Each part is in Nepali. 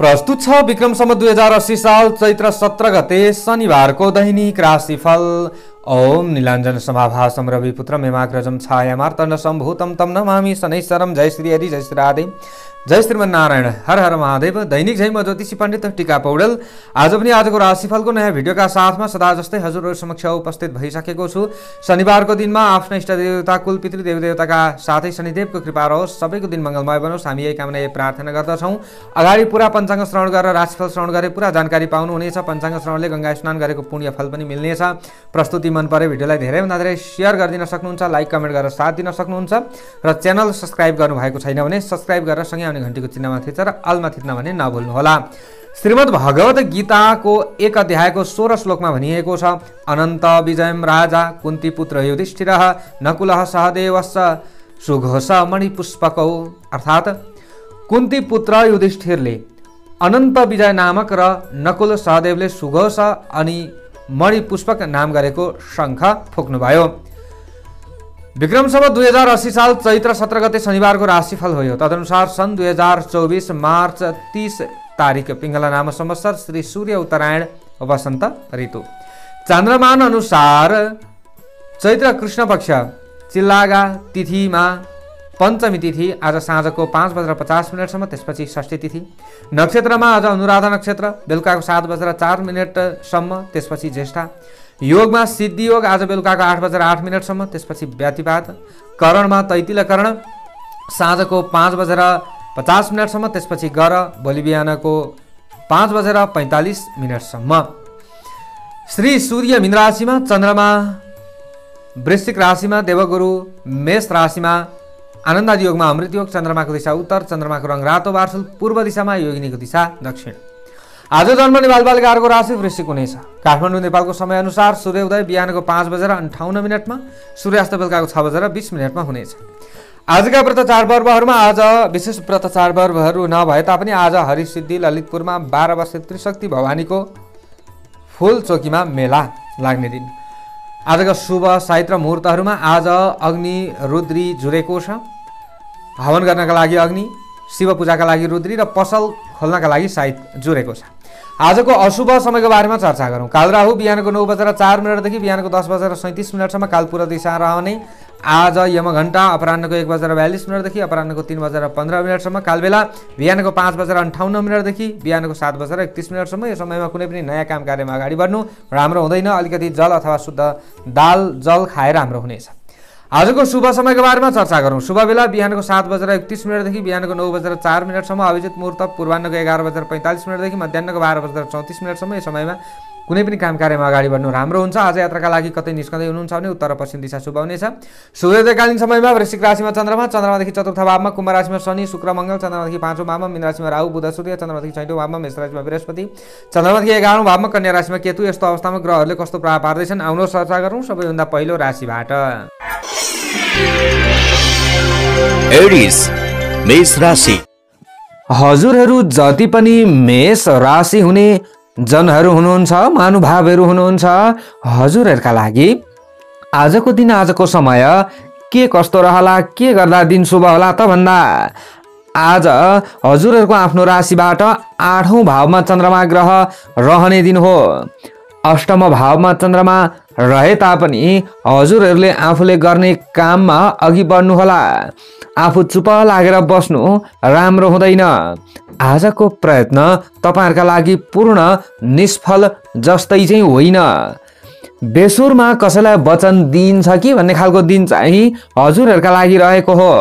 प्रस्तुत छ विक्रम सम्वत 2080 साल चैत्र 17 गते शनिवार को दैनिक राशिफल। ओम नीलांजन समाभासम रविपुत्र मेमाग्रजम छायामार्तंड सम्भूतम तम नमामि शनैश्चरम। जय श्री हरि, जय श्री राधे, जय श्रीमन्नारायण, हर हर महादेव। दैनिक जय म ज्योतिषी पण्डित टिका पौडेल आज पनि आजको राशिफलको नयाँ भिडियोका साथमा सदा जस्तै हजुरहरु समक्ष उपस्थित भइसकेको छु। शनिबारको दिनमा आफ्ना इष्ट देवता कुल पितृ देव देवताका साथै शनिदेवको कृपा रहोस्, सबैको दिन मंगलमय बनोस्, हामी यही कामना यही प्रार्थना गर्दछौँ। अगाडि पूरा पञ्चाङ्ग श्रवण गरेर राशिफल श्रवण गरे पूरा जानकारी पाउनुहुनेछ। पञ्चाङ्ग श्रवणले गंगा स्नान गरेको पुण्य फल पनि मिल्नेछ। प्रस्तुति मन परे भिडियोलाई धेरैभन्दा धेरै शेयर गरिदिन सक्नुहुन्छ, लाइक कमेन्ट गरेर साथ दिन सक्नुहुन्छ र च्यानल सब्स्क्राइब गर्नु भएको छैन भने सब्स्क्राइब गरेर सँगै घण्टी को चिन्हमा थिचेर अलमा थिच्न भने नभुल्नुहोला। श्रीमद् भगवत गीता को एक अध्याय को 16 श्लोक में भनिएको छ, अनंत विजयम राजा कुंती पुत्र युधिष्ठिरः नकुलः सहदेवश्च सुघोष मणिपुष्पकौ। अर्थात कुंती पुत्र युधिष्ठिरले अनंत विजय नामक र नकुल सहदेवले सुघोष अनि मणिपुष्पक नाम गरेको शंख फुक्नुभयो। विक्रम सम्वत 2080 साल चैत्र 17 गते शनिवार को राशिफल हो। तदनुसार सन् 2024 मार्च 30 तारिक पिंगला नाम संवत्सर श्री सूर्य उत्तरायण वसंत ऋतु चंद्रमान अनुसार चैत्र कृष्ण पक्ष चिल्लागा तिथि में पंचमी तिथि आज साझ को 5:50 बजेसम्म, त्यसपछि षष्ठी तिथि। नक्षत्र में आज अनुराधा नक्षत्र बेलुका को 7:04 बजेसम्म, त्यसपछि ज्येष्ठा। योग में सिद्धि योग आज बेलुका को 8:08 बजेसम्म, त्यसपछि व्यातिपात। करण में तैतिल करण साझ को 5:50 बजेसम्म, त्यसपछि गर भोलि बिहान को 5:45 बजेसम्म। श्री सूर्य मीन राशि में, चंद्रमा वृश्चिक राशि में, देवगुरु मेष राशि में, आनन्दादि योग में अमृत योग। चंद्रमा को दिशा उत्तर, चंद्रमा को रंग रातो, वार्सुल पूर्व दिशा में, योगिनी को दिशा दक्षिण। आज जन्मने बालबालिकाहरूको राशि वृश्चिक हुनेछ। काठमाडौँ नेपालको समयअनुसार सूर्योदय बिहान को 5:58 में, सूर्यास्त बेलुका को 6:20 में हुनेछ। आज का व्रत चाड पर्वहरूमा आज विशेष व्रत चाड पर्वहरू नभए तापनि आज हरिसिद्धि ललितपुर में 12 वर्षे त्रिशक्ति भवानी को फूल चौकी में मेला लाग्ने दिन। आज का शुभ साहित्य मुहूर्तहरूमा आज अग्नि रुद्री जुरेको छ। हवन गर्नका लागि अग्नि, शिव पूजा का लागि रुद्री र पसल खोल्नका लागि साहित्य जुरेको छ। आजको अशुभ समय के बारे में चर्चा करूं। कालराहु बिहान को 9:04 बजेदेखि बिहान को 10:37 बजेसम्म कालपूर्व दिशा रहने। आज यमघण्टा अपराह्न को 1:42 बजेदेखि अपराह्न को 3:15 बजेसम्म, कालबेला बिहान को 5:58 बजेदेखि बिहान को 7:31 बजेसम्म। यो समय में कुनै पनि नयाँ काम कार्यमा अगाडि बढ्नु राम्रो हुँदैन। अलिकति जल अथवा शुद्ध दाल जल खाएर राम्रो हुनेछ। आजको शुभ समय के बारे में चर्चा करूं। शुभ बेला बिहान को 7:31 बजेदेखि बिहान को 9:04 बजेसम्म, अभिजित मुहूर्त पूर्वान्न को 11:45 बजेदेखि मध्यान्न को 12:34 बजेसम्म। यस समय में कुनै पनि काम कार्यमा अगाडि बढ्नु राम्रो हुन्छ। आज यात्राका लागि कतै निस्कदै हुनुहुन्छ भने उत्तर पश्चिम दिशा शुभ हुनेछ। सूर्योदयकालीन समयमा वृश्चिक राशिमा चन्द्रमा, चन्द्रमादेखि चतुर्थ भावमा, कुम्भ राशिमा शनि शुक्र मंगल, चन्द्रमादेखि पाँचौं भावमा, मीन राशिमा राहु बुध सूर्य, चन्द्रमादेखि छैटौं भावमा, मेष राशिमा बृहस्पति, चन्द्रमादेखि 11औं भावमा कन्या राशिमा केतु। यस्तो अवस्थामा ग्रहहरूले कस्तो प्रभाव पार्दैछन् आउनु चर्चा गरौँ। सबैभन्दा पहिलो राशिबाट एरिस मेष राशि। हजुरहरू जति पनि मेष राशि हुने जनहरू हुनुहुन्छ, महानुभावहरू हुनुहुन्छ, हजुरहरूका लागि आजको दिन आजको समय के कस्तो रहला, के गर्दा दिन शुभ होला त भन्दा आज हजुरहरूको आफ्नो राशिबाट 8औं भावमा चन्द्रमा ग्रह रहने दिन हो। अष्टम भावमा चन्द्रमा रहे तापनि हजुरहरूले आफूले गर्ने काममा अघि बढ्नुहोला। आफू चुप लागेर बस्नु राम्रो हुँदैन। आजको प्रयत्न तपाईहरुका लागि पूर्ण निष्फल जस्तै चाहिँ होइन। बेसुरमा कसैलाई वचन दिन्छ कि भन्ने खालको दिन चाहिँ हजुरहरूका लागि रहेको हो।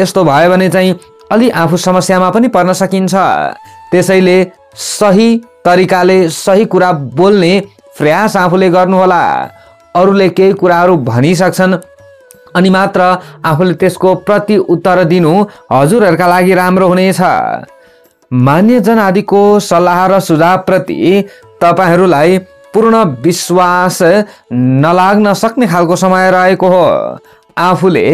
यस्तो भयो भने चाहिँ अलि आफू समस्यामा पनि पर्न सकिन्छ। त्यसैले सही तरिकाले सही कुरा बोल्ने प्रयास आफूले गर्नुहोला। अरूले केही कुराहरू भनिसक्छन् अनि मात्र आफूले त्यसको प्रति उत्तर दिनु हजुरहरूका लागि राम्रो हुनेछ। मान्यजन आदिको सल्लाह र सुझावप्रति तपाईहरूलाई पूर्ण विश्वास नलाग्न सक्ने खालको समय रहेको हो। आफूले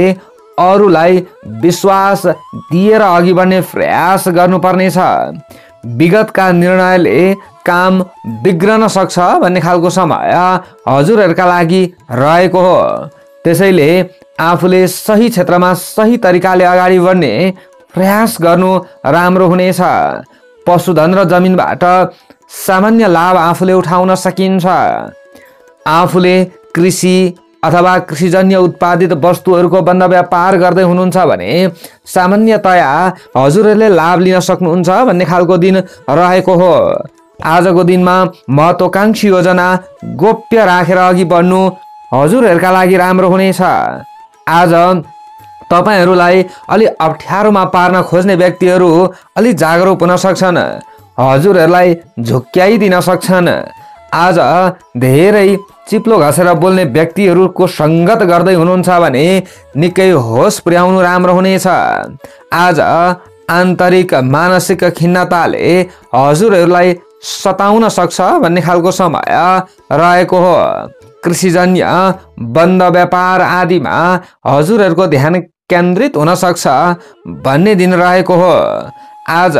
अरूलाई विश्वास दिएर अघि बढ्ने प्रयास गर्नुपर्नेछ। विगतका निर्णयले काम बिग्रन सक्छ भन्ने खालको समय हजुरहरूका लागि रहेको हो। त्यसैले आफूले सही क्षेत्रमा सही तरिकाले अगाडि बढ्ने प्रयास गर्नु राम्रो हुनेछ। पशुधन र जमिनबाट सामान्य लाभ आफूले उठाउन सकिन्छ। आफूले कृषि अथवा कृषिजन्य उत्पादित वस्तुहरूको बन्द व्यापार गर्दै हुनुहुन्छ भने सामान्यतया हजुरहरूले लाभ लिन सक्नुहुन्छ भन्ने खालको दिन रहेको हो। आजको दिनमा महत्वाकांक्षी योजना गोप्य राखेर अघि बढ्नु हजुरहरूका लागि राम्रो हुनेछ। आज तपाईहरूलाई अलि अप्ठ्यारोमा पार्न खोज्ने व्यक्तिहरू अलि जागरुक हुन सक्छन्, हजुरहरूलाई झुक्क्याइदिन सक्छन्। आज धेरै चिप्लो घसेर बोल्ने व्यक्तिहरूको संगत गर्दै हुनुहुन्छ भने निकै होस पुर्याउनु राम्रो हुनेछ। आज आन्तरिक मानसिक खिन्नताले हजुरहरूलाई सताउन सक्छ भन्ने खालको समय रहेको हो। कृषिजन्य बन्द व्यापार आदिमा हजुरहरूको ध्यान केन्द्रित हुन सक्छ भन्ने दिन रहेको हो। आज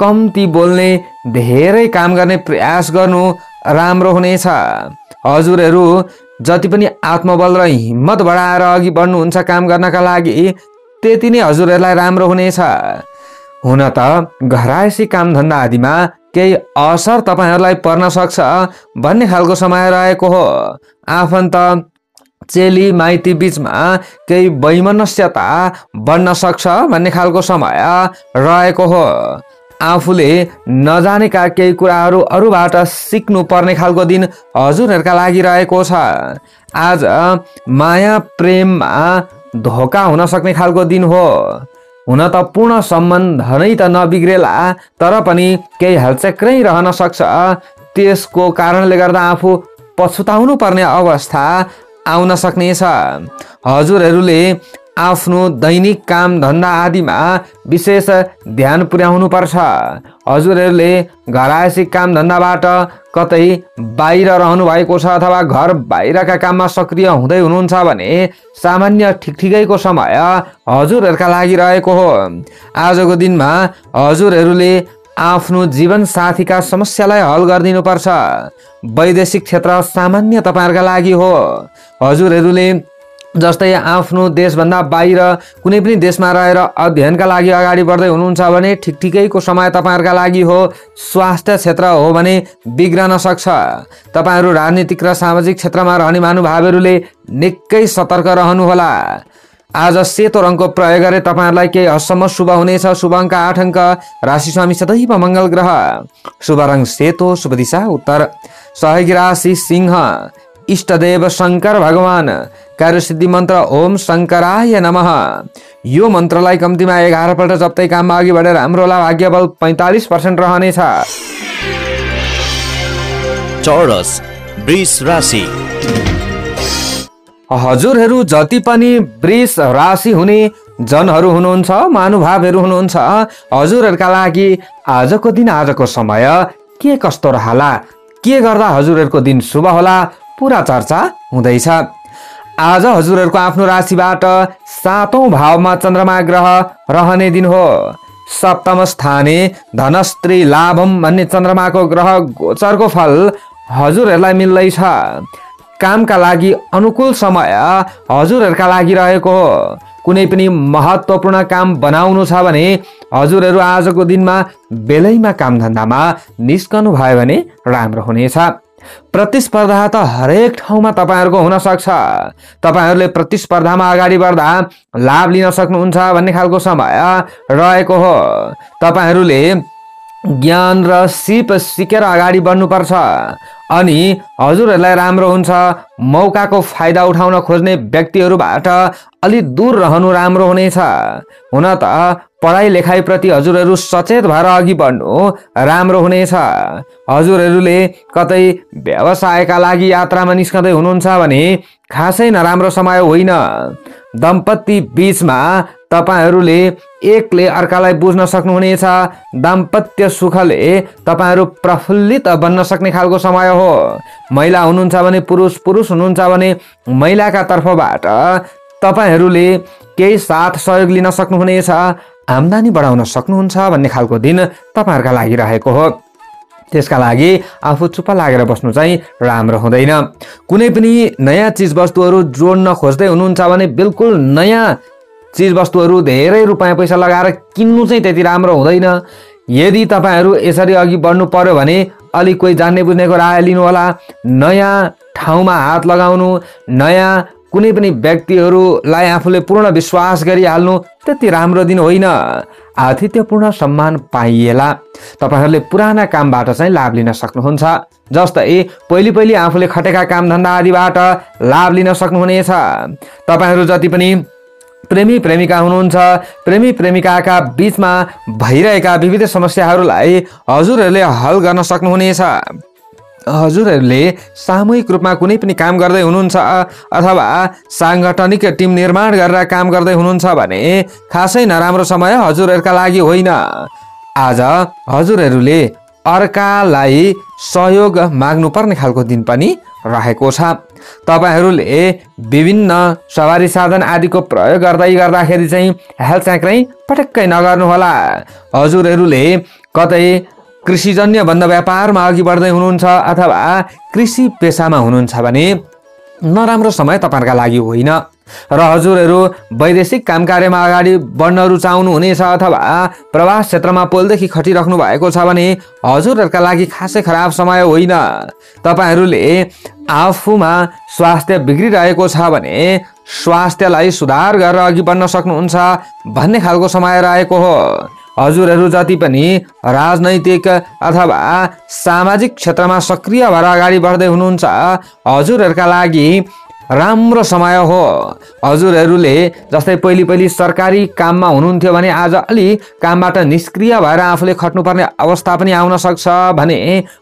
कम्ती बोल्ने धेरै काम गर्ने प्रयास गर्नु राम्रो हुनेछ। हजुरहरू जति पनि आत्मबल र हिम्मत बढाएर अघि बढ्नुहुन्छ काम गर्नका लागि त्यति नै हजुरहरूलाई राम्रो हुनेछ। हुन त घरायसी कामधन्दा आदिमा केही असर तपाईहरूलाई पर्न सक्छ भन्ने खालको समय रहेको हो। आफन्त चेली माइती बीचमा केही वैमनस्यता बढ्न सक्छ भन्ने खालको समय रहेको हो। आफूले नजानेका केही कुराहरू अरूबाट सिक्नु पर्ने खालको दिन हजुरहरूका लागि रहेको छ। आज माया प्रेममा धोका हुन सक्ने खालको दिन हो। हुन त पूर्ण सम्बन्ध नै त नबिग्रेला, तर पनि केही हलचक्रै रहन सक्छ। त्यसको कारणले गर्दा आफू पछुताउनु पर्ने अवस्था आउन सक्नेछ। हजुरहरूले आफ्नो दैनिक काम धन्दा आदिमा विशेष ध्यान पुर्याउनु पर्छ। हजुरहरूले घरायसी काम धन्दाबाट कतै बाहिर रहनु भएको छ अथवा घर बाहिरका काममा सक्रिय हुँदै हुनुहुन्छ भने सामान्य ठिकठिकैको समय हजुरहरूका लागि रहेको हो। आजको दिनमा हजुरहरूले आफ्नो जीवन साथीका समस्यालाई हल गरिदिनुपर्छ। वैदेशिक क्षेत्र सामान्य तपाईहरूका लागि हो। हजुरहरूले जस्तै आफ्नो देशभन्दा बाहिर कुनै पनि देशमा रहेर अध्ययनका लागि अगाडि बढ्दै हुनुहुन्छ भने ठिकठिकैको समय तपाईहरूका लागि हो। स्वास्थ्य क्षेत्र हो भने बिग्रन सक्छ। तपाईहरू राजनीतिक र सामाजिक क्षेत्रमा रहने महानुभावहरूले निकै सतर्क रहनुहोला। आज सेतो रङको प्रयोग गरे तपाईहरूलाई केही हदसम्म शुभ हुनेछ। शुभ अङ्क 8 अङ्क, राशि स्वामी सदैव मङ्गल ग्रह, शुभ रङ सेतो, शुभ दिशा उत्तर, सहयोगी राशि सिंह, इष्टदेव शंकर भगवान, कार्यसिद्धि मन्त्र ओम शंकराय नमः। यो मन्त्रलाई कम्तीमा 11 पल्ट जप्दै काममा अघि बढेर हाम्रो भाग्य बल 45% रहनेछ। चौरस वृष राशि। हजुरहरू जति पनि वृष राशि हुने जनहरू हुनुहुन्छ, महानुभावहरू हुनुहुन्छ, हजुरहरूका लागि आजको दिन आजको समय के कस्तो रहला, के गर्दा हजुरहरूको दिन शुभ होला, पूरा चर्चा हुँदैछ। आज हजुरहरूको आफ्नो राशिबाट 7औं भावमा चन्द्रमा ग्रह रहने दिन हो। सप्तम स्थाने धनस्त्री लाभम भन्ने चन्द्रमाको ग्रह गोचरको फल हजुरहरूलाई मिल्दैछ। कामका लागि अनुकूल समय हजुरहरूका लागि रहेको हो। कुनै पनि महत्त्वपूर्ण काम बनाउनु छ भने हजुरहरू आजको दिनमा बेलैमा कामधन्दामा निस्कनु भयो भने राम्रो हुनेछ। प्रतिस्पर्धा त हरेक ठाउँमा तपाईहरूको हुन सक्छ। तपाईहरूले प्रतिस्पर्धामा अगाडि बढ्दा लाभ लिन सक्नुहुन्छ भन्ने खालको समय रहेको हो। तपाईहरूले ज्ञान र सिप सिकेर अगाडि बढ्नुपर्छ अनि हजुरहरूलाई राम्रो हुन्छ। मौकाको फाइदा उठाउन खोज्ने व्यक्तिहरूबाट अलि दूर रहनु राम्रो हुनेछ। हुन त पढाइ लेखाइप्रति हजुरहरू सचेत भएर अघि बढ्नु राम्रो हुनेछ। हजुरहरूले कतै व्यवसायका लागि यात्रामा निस्कदै हुनुहुन्छ भने खासै नराम्रो समय होइन। दम्पति बीचमा तपाईहरूले एकले अर्कालाई बुझ्न सक्नुहुनेछ। दाम्पत्य सुखले तपाईहरू प्रफुल्लित बन्न सक्ने खालको समय हो। महिला हुनुहुन्छ भने पुरुष, पुरुष हुनुहुन्छ भने महिलाका तर्फबाट तपाईहरूले केही साथ सहयोग लिन सक्नुहुनेछ। आम्दानी बढाउन सक्नुहुन्छ भन्ने खालको दिन तपाईहरूका लागि रहेको हो। त्यसका लागि आफू चुप लागेर बस्नु चाहिँ राम्रो हुँदैन। कुनै पनि नयाँ चीजवस्तुहरू जोड्न खोज्दै हुनुहुन्छ भने बिल्कुल नयाँ चीजवस्तुहरू धेरै रुपैयाँ पैसा लगाएर किन्नु चाहिँ त्यति राम्रो हुँदैन। यदि तपाईहरु यसरी अघि बढ्नु पर्यो भने अलि कोही जान्ने बुझ्नेको राय लिनु होला। नयाँ ठाउँमा हात लगाउनु, नयाँ कुनै पनि व्यक्तिहरुलाई आफूले पूर्ण विश्वास गरी हाल्नु त्यति राम्रो दिन होइन। आतिथ्यपूर्ण सम्मान पाइएला तपाईहरुले पुराना कामबाट चाहिँ लाभ लिन सक्नुहुन्छ। जस्तै पहिलो आफूले खटेका काम धन्दा आदिबाट लाभ लिन सक्नुहुनेछ। तपाईहरु जति पनि प्रेमी प्रेमिका हुनुहुन्छ, प्रेमी प्रेमिकाका बीचमा भइरहेका विविध समस्याहरूलाई हजुरहरूले हल गर्न सक्नुहुनेछ। हजुरहरूले सामूहिक रूपमा कुनै पनि काम गर्दै हुनुहुन्छ अथवा सांगठनिक टिम निर्माण गरेर काम गर्दै हुनुहुन्छ भने खासै नराम्रो समय हजुरहरूका लागि होइन। आज हजुरहरूले अर्कालाई सहयोग माग्नुपर्ने खालको दिन पनि रहेको छ। तपाईहरुले विभिन्न सवारी साधन आदि को प्रयोग गर्दै गर्दाखेरि चाहिँ हेलचाक्रै पटक्कै नगर्नु होला। हजुरहरूले कतै कृषिजन्य भन्दा व्यापारमा अघि बढ्दै हुनुहुन्छ अथवा कृषि पेशामा हुनुहुन्छ भने नराम्रो समय तपाईहरुका लागि होइन। र हजुरहरू वैदेशिक काम कार्यमा अगाडि बढ्न रुचाउनु हुनेछ अथवा प्रवास क्षेत्रमा पोलदेखि खटिराख्नु भएको छ भने हजुरहरूका लागि खासै खराब समय होइन। तपाईहरुले आफूमा स्वास्थ्य बिग्रिरहेको छ भने स्वास्थ्यलाई सुधार गरेर अघि बढ्न सक्नुहुन्छ भन्ने खालको समय रहेको हो। हजुरहरू जति पनि राजनैतिक अथवा सामाजिक क्षेत्रमा सक्रिय भएर अगाडि बढ्दै हुनुहुन्छ हजुरहरूका लागि राम्रो समय हो। हजुरहरूले जस्तै पहिलो सरकारी काममा हुनुहुन्थ्यो भने आज अलि कामबाट निष्क्रिय भएर आफूले खट्नुपर्ने अवस्था पनि आउन सक्छ भने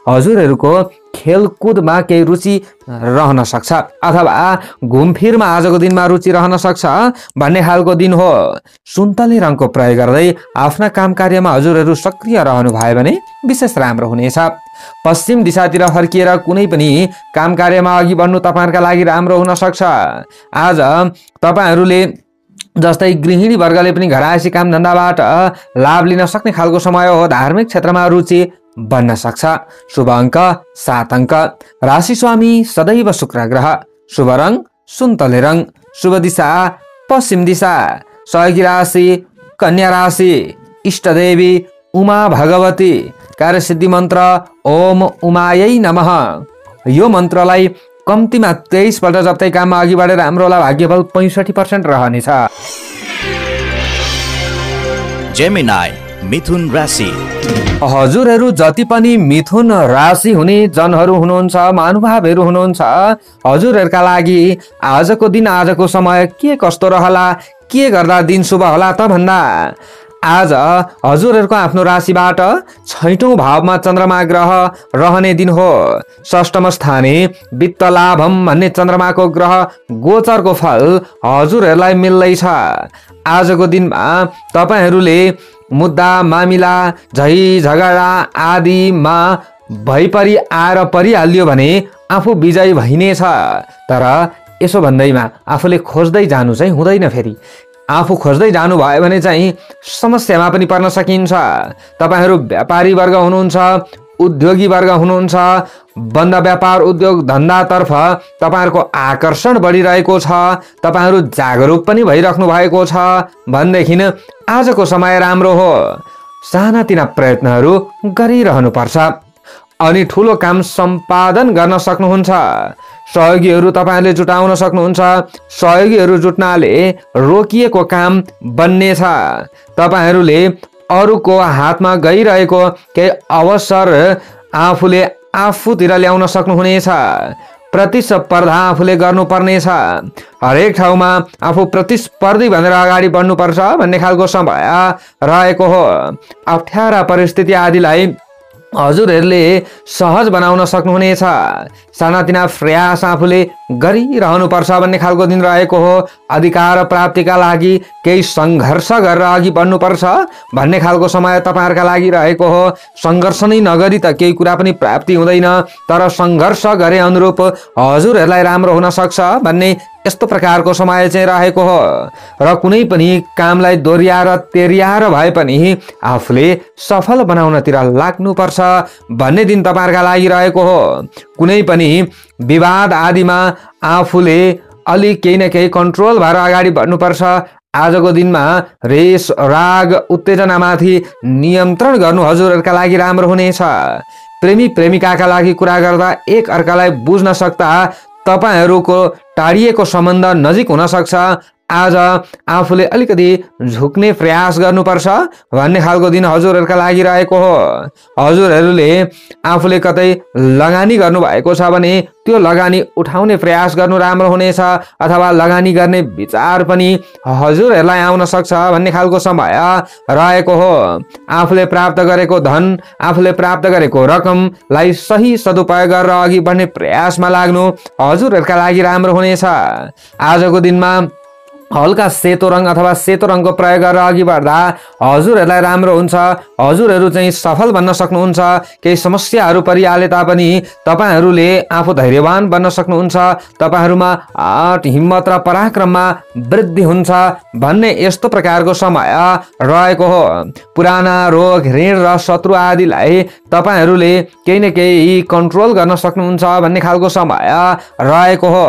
हजुरहरूको खेलकुदमा केही रुचि रहन सक्छ अथवा घुमफिरमा आजको दिनमा रुचि रहन सक्छ भन्ने खालको दिन हो। सुन्तले रङको प्रयोग गर्दै आफ्ना काम कार्यमा हजुरहरू सक्रिय रहनु भयो भने विशेष राम्रो हुनेछ। पश्चिम दिशातिर फर्किएर कुनै पनि काम कार्यमा अघि बढ्नु तपाईहरुका लागि राम्रो हुन सक्छ। आज तपाईहरुले जस्तै गृहिणी वर्गले पनि घरायसी काम धन्दाबाट लाभ लिन सक्ने खालको समय हो। धार्मिक क्षेत्रमा रुचि बन्न सक्छ। शुभ अंक 7 अंक। राशि स्वामी सदैव शुक्र ग्रह। शुभ रंग सुन्तले रंग। शुभ दिशा पश्चिम दिशा। सहयोगी राशि कन्या राशि। इष्ट देवी उमा भगवती। कार्यसिद्धि मन्त्र ओम उमायै नमः। यो मन्त्रलाई कम्तीमा 23 पल्ट जप्दै काममा अघि बढेर हाम्रो होला। भाग्यफल 65% रहनेछ। जेमिनाई मिथुन राशि। हजुरहरू जति पनि मिथुन राशि हुने जनहरू हुनुहुन्छ, महानुभावहरू हुनुहुन्छ, हजुरहरूका लागि आजको दिन आजको समय के कस्तो रहला, के गर्दा दिन शुभ होला त भन्दा आज हजुरहरूको आफ्नो राशिबाट 6औं भावमा चन्द्रमा ग्रह रहने दिन हो। षष्ठम स्थाने वित्त लाभम भन्ने चन्द्रमाको ग्रह गोचरको फल हजुरहरूलाई मिल्दैछ। आजको दिनमा तपाईहरूले मुद्दा मामिला झै झगडा आदिमा भइपरि आएर परिहाल्यो भने आफू विजयी भइनेछ। तर यसो भन्दैमा आफूले खोज्दै जानु चाहिँ हुँदैन। फेरि आफू खोज्दै जानु भयो भने चाहिँ समस्यामा पनि पर्न सकिन्छ। तपाईहरु व्यापारी वर्ग हुनुहुन्छ, उद्योगी वर्ग हुनुहुन्छ, बन्द व्यापार उद्योग धन्दातर्फ तपाईहरुको आकर्षण बढिरहेको छ। तपाईहरु जागरुक पनि भइराख्नु भएको छ भन्देखिन आजको समय राम्रो हो। सानातिना प्रयत्नहरु गरिरहनु पर्छ अनि ठूलो काम सम्पादन गर्न सक्नुहुन्छ। सहयोगीहरु तपाईहरुले जुटाउन सक्नुहुन्छ। सहयोगीहरु जुट्नाले रोकिएको काम बन्नेछ। तपाईहरुले अरूको हातमा गइरहेको केही अवसर आफूले आफूतिर ल्याउन सक्नुहुनेछ। प्रतिस्पर्धा आफूले गर्नुपर्नेछ। हरेक ठाउँमा आफू प्रतिस्पर्धी भनेर अगाडि बढ्नुपर्छ भन्ने खालको समय रहेको हो। अप्ठ्यारा परिस्थिति आदिलाई हजुरहरूले सहज बनाउन सक्नुहुनेछ। सानातिना प्रयास आफूले गरिरहनु पर्छ भन्ने खालको दिन रहेको हो। अधिकार प्राप्तिका लागि केही संघर्ष गरेर अघि बढ्नु पर्छ भन्ने खालको समय तपाईहरुका लागि रहेको हो। संघर्ष नै नगरी त केही कुरा पनि प्राप्ति हुँदैन, तर संघर्ष गरे अनुरूप हजुरहरुलाई राम्रो हुन सक्छ भन्ने यस्तो प्रकारको समय चाहिँ रहेको हो। र कुनै पनि कामलाई दोर्याएर तेर्याएर भए पनि आफूले सफल बनाउनतिर लाग्नुपर्छ भन्ने दिन तपाईहरुका लागि रहेको हो। कुनै पनि विवाद आदिमा आफूले अलि केही न केही कन्ट्रोल भएर अगाडि बढ्नुपर्छ। आजको दिनमा रेस राग उत्तेजनामाथि नियन्त्रण गर्नु हजुरहरुका लागि राम्रो हुनेछ। प्रेमी प्रेमिकाका लागि कुरा गर्दा एक अर्कालाई बुझ्न सक्दा तपाईहरुको टाढिएको सम्बन्ध नजिक हुन सक्छ। आज आफूले अलिकति झुक्ने प्रयास गर्नुपर्छ भन्ने खालको दिन हजुरहरुका लागि रहेको हो। हजुरहरुले आफूले कतै लगानी गर्नु भएको छ भने त्यो लगानी उठाउने प्रयास गर्नु राम्रो हुनेछ, अथवा लगानी गर्ने विचार पनि हजुरहरुलाई आउन सक्छ भन्ने खालको समय रहेको हो। आफूले प्राप्त गरेको धन, आफूले प्राप्त गरेको रकमलाई सही सदुपयोग गरेर अघि बढ्ने प्रयासमा लाग्नु हजुरहरुका लागि राम्रो हुनेछ। आजको दिनमा हल्का सेतो रंग अथवा सेतो रंग को प्रयोग गरेर अघि बढ्दा हजुरहरुलाई राम्रो हुन्छ। हजुरहरु चाहिँ सफल बन्न सक्नुहुन्छ। केही समस्याहरु परिहाले तापनि तपाईहरुले आफू धैर्यवान बन्न सक्नुहुन्छ। तपाईहरुमा आँट हिम्मत र पराक्रममा वृद्धि हुन्छ भन्ने यस्तो प्रकारको समय रहेको हो। पुराना रोग ऋण र शत्रु आदिलाई तपाईहरुले केही न केही कन्ट्रोल गर्न सक्नुहुन्छ भन्ने खालको समय रहेको हो।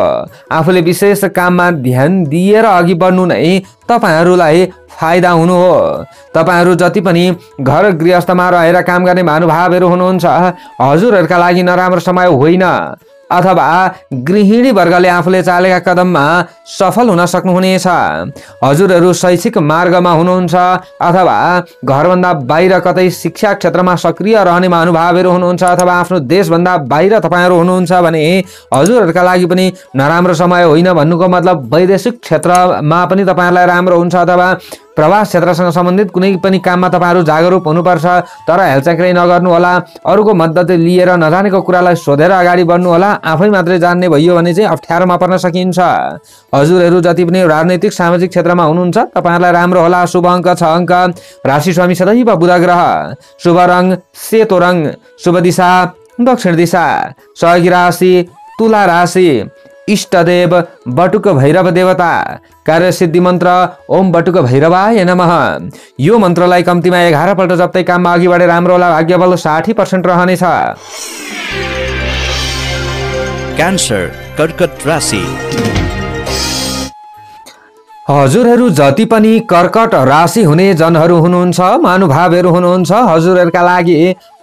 आफूले विशेष काममा ध्यान दिएर बढ्नु नै तपाईहरुलाई फाइदा हुनु हो। तपाईहरु जति पनि घर गृहस्थमा रहेर काम गर्ने महानुभावहरु हुनुहुन्छ, हजुरहरुका लागि नराम्रो समय होइन, अथवा गृहिणी वर्गले आफूले चालेका कदममा सफल हुन सक्नुहुनेछ। हजुरहरु शैक्षिक मार्गमा हुनुहुन्छ अथवा घरभन्दा बाहिर कतै शिक्षा क्षेत्रमा सक्रिय रहने महानुभावहरु हुनुहुन्छ, अथवा आफ्नो देशभन्दा बाहिर तपाईहरु हुनुहुन्छ भने हजुरहरुका लागि पनि नराम्रो समय होइन। भन्नुको मतलब वैदेशिक क्षेत्रमा पनि तपाईहरुलाई राम्रो हुन्छ, अथवा प्रवास क्षेत्रसँग सम्बन्धित कुनै पनि काममा तपाईहरु जागरुक हुनुपर्छ। तर हेलचेक्राइ नगर्नुहोला, अरूको मद्दत लिएर नजानेको कुरालाई सोधेर अगाडि बढ्नुहोला। आफै मात्रै जान्ने भइयो भने चाहिँ अप्ठ्यारोमा पर्न सकिन्छ। हजुरहरु जति पनि राजनीतिक सामाजिक क्षेत्रमा हुनुहुन्छ तपाईहरुलाई राम्रो होला। शुभ अंक 6 अंक, राशि स्वामी सदैव बुध ग्रह, शुभ रंग सेतो रंग, शुभ दिशा दक्षिण दिशा, सहयोगी राशि तुला राशि, इष्टदेव बटुक भैरव देवता, कार्यसिद्धि मन्त्र ओम बटुक भैरवाय नमः। यो मन्त्रलाई कम्तीमा 11 पल्ट जप्दै काममा अघि बढे राम्रो होला। भाग्यबल 60% रहनेछ। क्यान्सर कर्कट राशि। हजुरहरु जति पनि कर्कट राशि हुने जनहरु हुनुहुन्छ, महानुभावहरु हुनुहुन्छ, हजुरहरुका लागि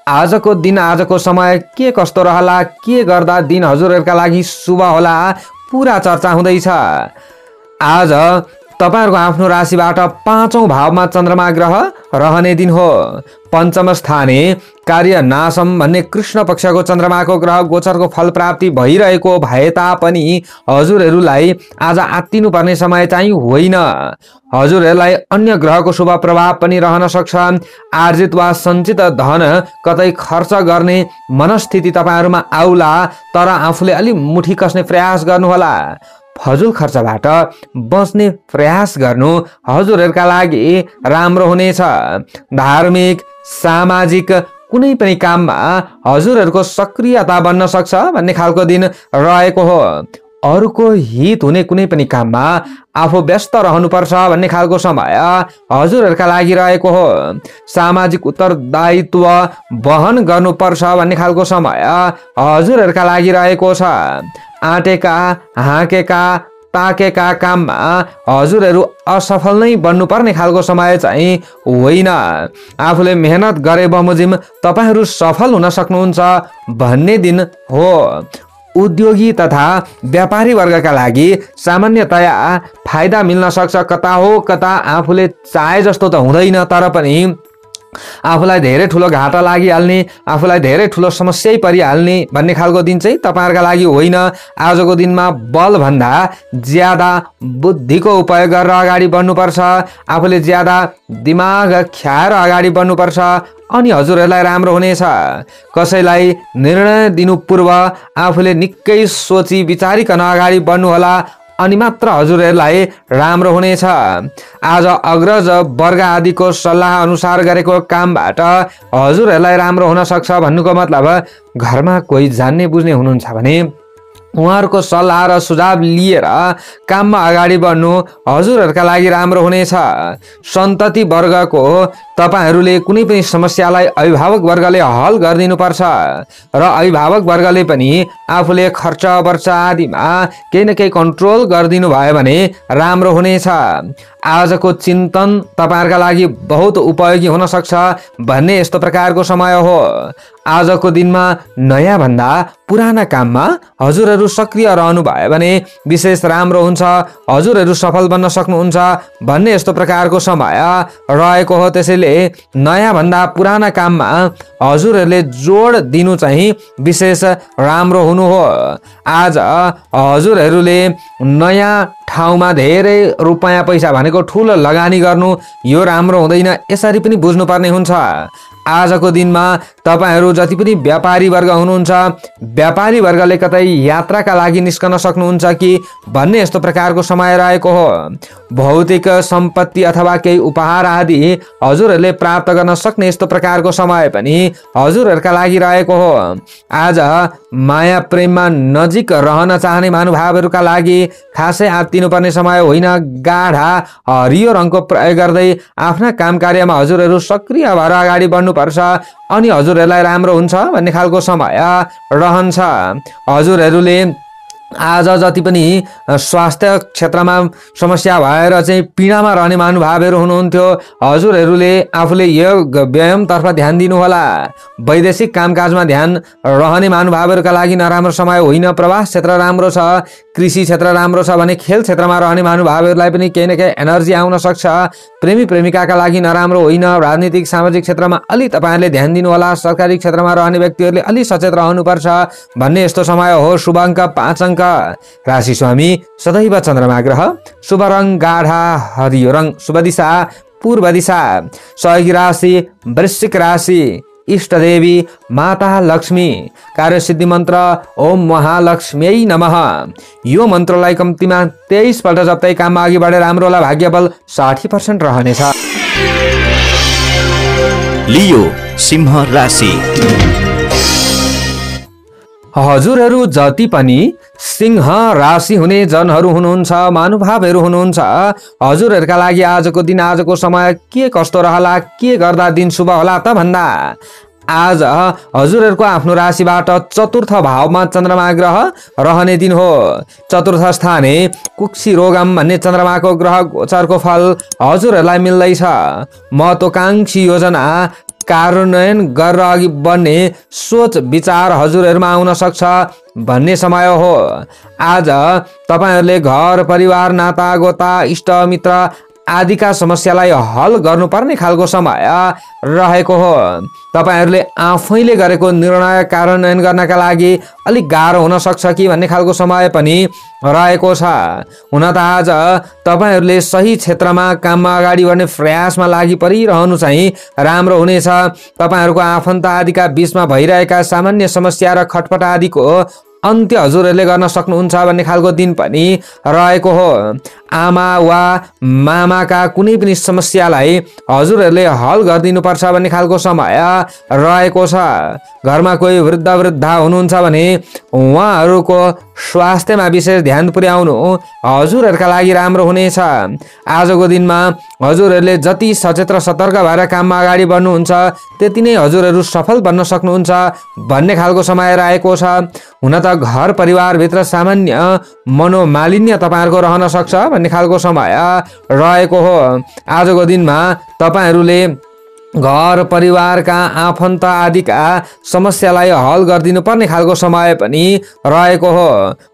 आजको दिन आजको समय के कस्तो रहला, के गर्दा दिन हजुरहरुका लागि शुभ होला, पूरा चर्चा हुँदैछ। आज तपाईहरुको आफ्नो राशिबाट 5औं भावमा चन्द्रमा ग्रह रहने दिन हो। पंचम स्थाने कार्य नाशम भन्ने कृष्ण पक्षको चन्द्रमाको ग्रह गोचरको फल प्राप्ति भइरहेको भए तापनि हजुरहरुलाई आज आत्तिनु पर्ने समय चाहिँ होइन। हजुरहरुलाई अन्य ग्रहको शुभ प्रभाव पनि रहन सक्छ। आर्जित वा सञ्चित धन कतै खर्च गर्ने मनस्थिति तपाईहरुमा आउला, तर आफूले अलि मुठी कस्ने प्रयास गर्नुहोला। फजुल खर्चबाट बच्ने प्रयास गर्नु हजुरहरुका लागि राम्रो हुनेछ। धार्मिक सामाजिक कुनै पनि काममा हजुरहरुको सक्रियता बन्न सक्छ भन्ने खालको दिन रहेको हो। अरूको हित हुने कुनै पनि काममा आफू व्यस्त रहनुपर्छ भन्ने खालको समय हजुरहरुका लागि रहेको हो। सामाजिक उत्तरदायित्व वहन गर्नुपर्छ भन्ने खालको समय हजुरहरुका लागि रहेको छ। आँटेका हाँकेका ताकेका काममा हजुरहरु असफल नै बन्नुपर्ने खालको समय चाहिँ होइन। आफूले मेहनत गरे बमोजिम तपाईहरु सफल हुन सक्नुहुन्छ भन्ने दिन हो। उद्योगी तथा व्यापारी वर्गका लागि सामान्यतया फाइदा मिल्न सक्छ। कता हो कता आफूले चाहे जस्तो त हुँदैन, तर पनि आफूलाई धेरै ठुलो घाटा लागिहाल्ने, आफूलाई धेरै ठुलो समस्या परिहाल्ने भन्ने खालको दिन चाहिँ तपाईहरुका लागि होइन। आजको दिनमा बल भन्दा ज्यादा बुद्धिको उपयोग गरेर अगाडि बढ्नुपर्छ, आफूले ज्यादा दिमाग ख्याएर अगाडि बढ्नुपर्छ अनि हजुरहरुलाई राम्रो हुनेछ। कसैलाई निर्णय दिनु पूर्व आफूले निकै सोची विचारिकन अगाडि बढ्नु होला अनि मात्र हजुरहरुलाई राम्रो हुनेछ। आज अग्रज वर्ग आदि को सल्लाह अनुसार गरेको कामबाट हजुरहरुलाई राम्रो हुन सक्छ। भन्नुको मतलब घरमा कोही जान्ने बुझ्ने हुनुहुन्छ भने उहाँहरुको सल्लाह र सुझाव लिएर काममा अगाडि बढ्नु हजुरहरुका लागि राम्रो हुनेछ। सन्तति वर्गको तपाईहरुले कुनै पनि समस्यालाई अभिभावक वर्गले हल गरिदिनुपर्छ र अभिभावक वर्गले पनि आफूले खर्च वर्च आदिमा केही न केही कन्ट्रोल गरिदिनु भयो भने राम्रो हुनेछ। आजको चिन्तन तपाईहरुका लागि बहुत उपयोगी हुन सक्छ भन्ने यस्तो प्रकारको समय हो। आजको दिनमा नयाँ भन्दा पुराना काममा हजुरहरु सक्रिय रहनु भयो भने विशेष राम्रो हुन्छ, हजुरहरु सफल बन्न सक्नुहुन्छ भन्ने यस्तो प्रकारको समय रहेको हो। त्यसैले नयाँ भन्दा पुराना काममा हजुरहरुले जोड दिनु चाहिँ विशेष राम्रो हुनु हो। आज हजुरहरुले नयाँ ठाउँमा धेरै रुपैयाँ पैसा भनेको ठूलो लगानी गर्नु यो राम्रो हुँदैन, यसरी पनि बुझ्नुपर्ने हुन्छ। आजको दिनमा तपाईहरु जति पनि व्यापारी वर्ग हुनुहुन्छ व्यापारी वर्गले कतै यात्राका लागि निस्कन सक्नुहुन्छ कि भन्ने यस्तो प्रकारको समय रहेको हो। भौतिक सम्पत्ति अथवा केही उपहार आदि हजुरहरुले प्राप्त गर्न सक्ने यस्तो प्रकारको समय पनि हजुरहरुका लागि रहेको हो। आज माया प्रेममा नजिक रहन चाहने महानुभावहरुका लागि खासै आत्तिनुपर्ने समय होइन। गाढा हरियो रङको प्रयोग गर्दै आफ्ना काम कार्यमा हजुरहरु सक्रिय भएर अगाडि बढ्नु पर्छ अनि हजुरहरुलाई राम्रो हुन्छ भन्ने खालको समय रहन्छ। हजुरहरुले आज जति पनि स्वास्थ्य क्षेत्रमा समस्या भएर चाहिँ पीडामा रहने महानुभावहरु हुनुहुन्थ्यो हजुरहरुले आफूले योग व्यायामतर्फ ध्यान दिनु होला। वैदेशिक कामकाजमा ध्यान रहने महानुभावहरुका लागि नराम्रो समय होइन। प्रवास क्षेत्र राम्रो छ, कृषि क्षेत्र राम्रो छ भने खेल क्षेत्रमा रहने महानुभावहरुलाई पनि केही न केही एनर्जी आउन सक्छ। प्रेमी प्रेमिकाका लागि नराम्रो होइन। राजनीतिक सामाजिक क्षेत्रमा अलि तपाईहरुले ध्यान दिनु होला। सरकारी क्षेत्रमा रहने व्यक्तिहरुले अलि सचेत रहनुपर्छ भन्ने यस्तो समय हो। शुभ अङ्क 5 अङ्क, राशि स्वामी सदैव चन्द्रमा ग्रह, शुभ रङ गाढा हरियो रङ, शुभ दिशा पूर्व दिशा, सहयोगी राशि वृश्चिक राशि, इष्ट देवी माता लक्ष्मी, कार्यसिद्धि मन्त्र ओम महालक्ष्मी नमः। यो मन्त्रलाई कम्तीमा 23 पल्ट जप्दै काममा अघि बढेर राम्रो होला। भाग्यबल 60% रहनेछ। लियो सिंह राशि। हजुरहरु जति पनि सिंह राशि हुने जनहरु हुनुहुन्छ महानुभावहरु हुनुहुन्छ हजुरहरुका लागि आजको दिन आजको समय के कस्तो रहला, के गर्दा दिन शुभ होला त भन्दा आज हजुरहरुको आफ्नो राशिबाट चतुर्थ भावमा चन्द्रमा ग्रह रहने दिन हो। चतुर्थ स्थाने कुक्षी रोगम भन्ने चन्द्रमाको ग्रह गोचरको फल हजुरहरुलाई मिल्दैछ। महत्वाकांक्षी योजना कार्यान्वयन गरेर अघि बढ्ने सोच विचार हजुरहरुमा आउन सक्छ भन्ने समय हो। आज तपाईहरुले घर परिवार नाता गोता इष्ट मित्र आदिका समस्यालाई हल गर्नुपर्ने खालको समय रहेको हो। तपाईहरुले आफैले गरेको निर्णय कार्यान्वयन गर्नका लागि अलिक गाह्रो हुन सक्छ कि भन्ने खालको समय पनि रहेको छ। हुन त आज तपाईहरुले सही क्षेत्रमा काममा अगाडि बढ्ने प्रयासमा लागि परिरहनु चाहिँ राम्रो हुनेछ। तपाईहरुको आफन्त आदिका बीचमा भइरहेका सामान्य समस्या र खटपट आदिको अन्त्य हजुरहरुले गर्न सक्नुहुन्छ भन्ने खालको दिन पनि रहेको हो। आमा वा मामाका कुनै पनि समस्यालाई हजुरहरुले हल गरिदिनुपर्छ भन्ने खालको समय रहेको छ। घरमा कोही वृद्ध वृद्धा हुनुहुन्छ भने उहाँहरुको स्वास्थ्यमा विशेष ध्यान पुर्याउनु हजुरहरुका लागि राम्रो हुनेछ। आजको दिनमा हजुरहरुले जति सचेत र सतर्क भएर काममा अगाडि बढ्नुहुन्छ त्यति नै हजुरहरु सफल बन्न सक्नुहुन्छ भन्ने खालको समय रहेको छ। हुन त घर परिवार भित्र सामान्य मनोमालिन्य तपाईहरुको रहन सक्छ भन्ने खालको समय रहेको हो। आजको दिनमा तपाईहरुले घर परिवारका आफन्त आदिका समस्यालाई हल गरिदिनु पर्ने खालको समय पनि रहेको हो।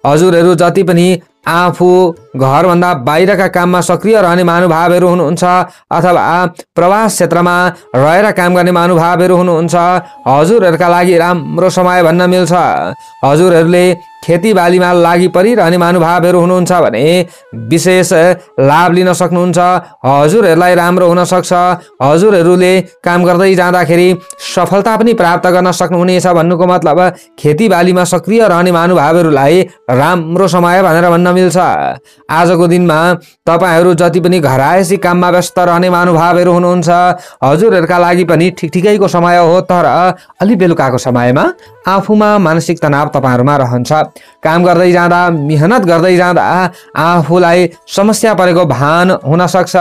हजुरहरु जति पनि आफू घरभन्दा बाहिरका काममा सक्रिय रहने महानुभावहरू हुनुहुन्छ अथवा प्रवास क्षेत्रमा रहेर काम गर्ने महानुभावहरू हुनुहुन्छ। हजुरहरूका लागि राम्रो समय भन्न मिल्छ। हजुरहरूले खेतीबालीमा लागि परिरहने महानुभावहरू हुनुहुन्छ भने विशेष लाभ लिन सक्नुहुन्छ। हजुरहरूलाई राम्रो हुन सक्छ। हजुरहरूले काम गर्दै जाँदाखेरि सफलता पनि प्राप्त गर्न सक्नुहुनेछ। भन्नुको मतलब खेतीबालीमा सक्रिय रहने महानुभावहरूलाई राम्रो समय भनेर भन्न मिल्छ। आजको दिनमा तपाईहरू जति पनि घरायसी काममा व्यस्त रहने महानुभावहरू हुनुहुन्छ। हजुरहरूका लागि पनि ठिकठिकैको समय हो, तर अलि बेलुकाको समयमा आफूमा मानसिक तनाव तपाईहरुमा रहन्छ। काम गर्दै जाँदा, मेहनत गर्दै जाँदा आफूलाई समस्या परेको भान हुन सक्छ।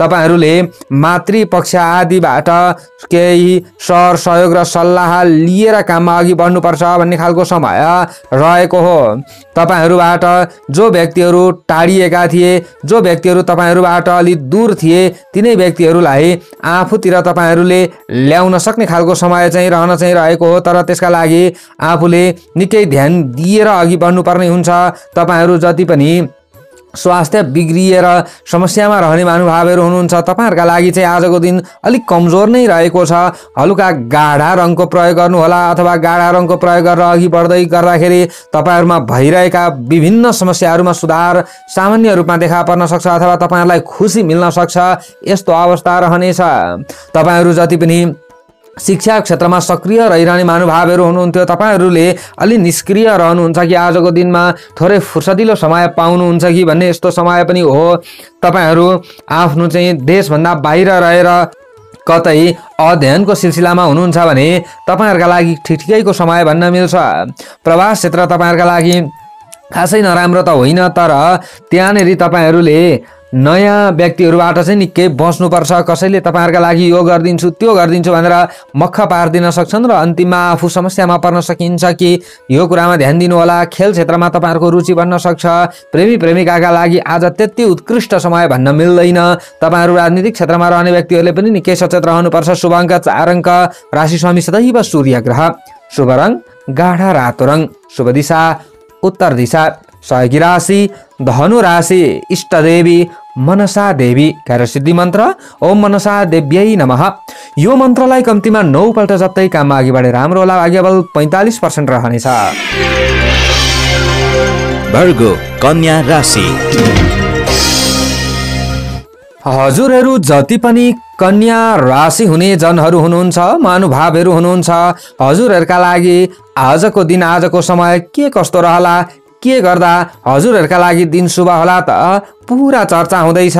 तपाईहरूले मातृपक्ष आदिबाट केही सर सहयोग र सल्लाह लिएर काममा अघि बढ्नुपर्छ भन्ने खालको समय रहेको हो। तपाईहरूबाट जो व्यक्तिहरू टाढिएका थिए, जो व्यक्तिहरू तपाईहरूबाट अलि दूर थिए, तिनै व्यक्तिहरूलाई आफूतिर तपाईहरूले ल्याउन सक्ने खालको समय चाहिँ रहन चाहिँ रहेको हो। तर त्यसका लागि आफूले निकै ध्यान दिएर अघि बढ्नुपर्ने हुन्छ। तपाईहरू जति पनि स्वास्थ्य बिग्रिएर समस्यामा रहने महानुभावहरू हुनुहुन्छ, तपाईहरुका लागि चाहिँ आजको दिन अलिक कमजोर नै रहेको छ। हलुका गाढा रङको प्रयोग गर्नुहोला अथवा गाढा रङको प्रयोग गरेर अघि बढ्दै गर्दाखेरि तपाईहरुमा भइरहेका विभिन्न समस्याहरूमा सुधार सामान्य रूपमा देखा पर्न सक्छ अथवा तपाईहरुलाई खुशी मिल्न सक्छ। यस्तो अवस्था रहनेछ। तपाईहरु जति पनि शिक्षा क्षेत्रमा सक्रिय रहिरहने महानुभावहरू हुनुहुन्थ्यो, तपाईहरूले अलि निष्क्रिय रहनुहुन्छ कि आजको दिनमा थोरै फुर्सदिलो समय पाउनुहुन्छ कि भन्ने यस्तो समय पनि हो। तपाईहरू आफ्नो चाहिँ देशभन्दा बाहिर रहेर कतै अध्ययनको सिलसिलामा हुनुहुन्छ भने तपाईहरूका लागि ठिकठिकैको समय भन्न मिल्छ। प्रवास क्षेत्र तपाईहरूका लागि खासै नराम्रो त होइन, तर त्यहाँनेरि तपाईहरूले नयाँ व्यक्तिहरूबाट चाहिँ निकै बस्नुपर्छ। कसैले तपाईहरूका लागि यो गरिदिन्छु, त्यो गरिदिन्छु भनेर मक्ख पारिदिन सक्छन् र अन्तिममा आफू समस्यामा पर्न सकिन्छ कि यो कुरामा ध्यान दिनुहोला। खेल क्षेत्रमा तपाईहरूको रुचि बन्न सक्छ। प्रेमी प्रेमिकाका लागि आज त्यति उत्कृष्ट समय भन्न मिल्दैन। तपाईहरू राजनीतिक क्षेत्रमा रहने व्यक्तिहरूले पनि निकै सचेत रहनुपर्छ। शुभ अङ्क 4 अङ्क। राशि स्वामी सदैव सूर्य ग्रह। शुभ रङ गाढा रातो रङ। शुभ दिशा उत्तर दिशा। सहयोगी राशि धनु राशि। इष्टदेवी मनसा देवी। कार्यसिद्धि मन्त्र ओम मनसा देव्यै नमः। यो मन्त्रलाई कम्तीमा 9 पल्ट जप्दै काममा अघि बढे राम्रो होला। भाग्यबल 45% रहनेछ। वर्गो कन्या राशि। हजुरहरू जति पनि कन्या राशि हुने जनहरू हुनुहुन्छ, महानुभावहरू हुनुहुन्छ, हजुरहरूका लागि आजको दिन, आजको समय के कस्तो रहला, के गर्दा हजुरहरूका लागि दिन शुभ होला त पूरा चर्चा हुँदैछ।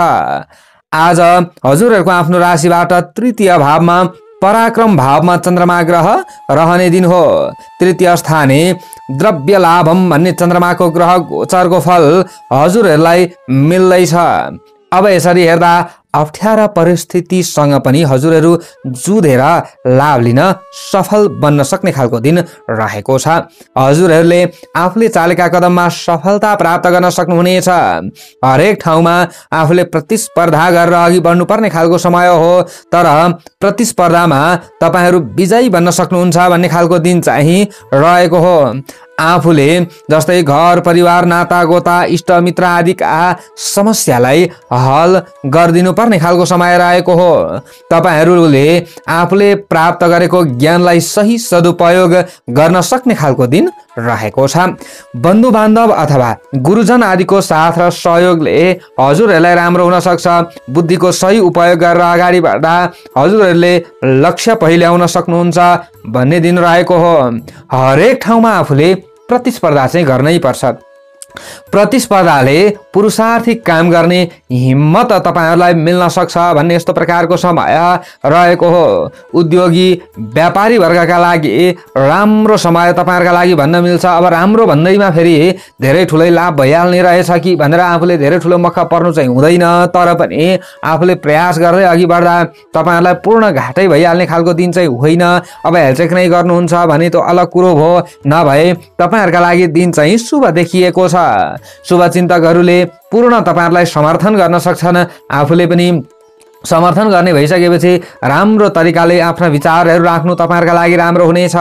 आज हजुरहरूको आफ्नो राशिबाट तृतीय भावमा पराक्रम भावमा चन्द्रमा ग्रह रहने दिन हो। तृतीय स्थाने द्रव्य लाभम भन्ने चन्द्रमाको ग्रह गोचरको फल हजुरहरूलाई मिल्दैछ। अब यसरी हेर्दा अप्ठ्यारा परिस्थितिसँग पनि हजुरहरू जुधेर लाभ लिन सफल बन्न सक्ने खालको दिन रहेको छ। हजुरहरूले आफूले चालेका कदममा सफलता प्राप्त गर्न सक्नुहुनेछ। हरेक ठाउँमा आफूले प्रतिस्पर्धा गरेर अघि बढ्नुपर्ने खालको समय हो, तर प्रतिस्पर्धामा तपाईहरू विजयी बन्न सक्नुहुन्छ भन्ने खालको दिन चाहिँ रहेको हो। आफूले जस्तै घर परिवार नाता गोता इष्ट मित्र आदिका समस्यालाई हल गरिदिनु पर्ने खालको समय रहेको हो। तपाईहरूले आफूले प्राप्त गरेको ज्ञानलाई सही सदुपयोग गर्न सक्ने खालको दिन रहेको छ। बन्धु बान्धव अथवा गुरुजन आदिको साथ र सहयोगले हजुरहरूलाई राम्रो हुन सक्छ। बुद्धिको सही उपयोग गरेर अगाडि बढ्दा हजुरहरूले लक्ष्य पहिल्याउन सक्नुहुन्छ भन्ने दिन रहेको हो। हरेक ठाउँमा आफूले प्रतिस्पर्धा चाहिँ गर्नै पर्छ। प्रतिस्पर्धाले पुरुषार्थी काम गर्ने हिम्मत तपाईहरूलाई मिल्न सक्छ भन्ने यस्तो प्रकारको समय रहेको हो। उद्योगी व्यापारी वर्गका लागि राम्रो समय तपाईहरूका लागि भन्न मिल्छ। अब राम्रो भन्दैमा फेरि धेरै ठुलै लाभ भइहाल्ने रहेछ कि भनेर आफूले धेरै ठुलो मक्का पर्नु चाहिँ हुँदैन, तर पनि आफूले प्रयास गर्दै अघि बढ्दा तपाईहरूलाई पूर्ण घाटै भइहाल्ने खालको दिन चाहिँ होइन। अब हेलचेक नै गर्नुहुन्छ भने त्यो अलग कुरो हो, नभए तपाईँहरूका लागि दिन चाहिँ शुभ देखिएको छ। शुभचिन्तकहरूले पूर्ण तपाईहरूलाई समर्थन गर्न सक्छन्। आफूले पनि समर्थन गर्ने भइसकेपछि राम्रो तरिकाले आफ्ना विचारहरू राख्नु तपाईहरुका लागि राम्रो हुनेछ।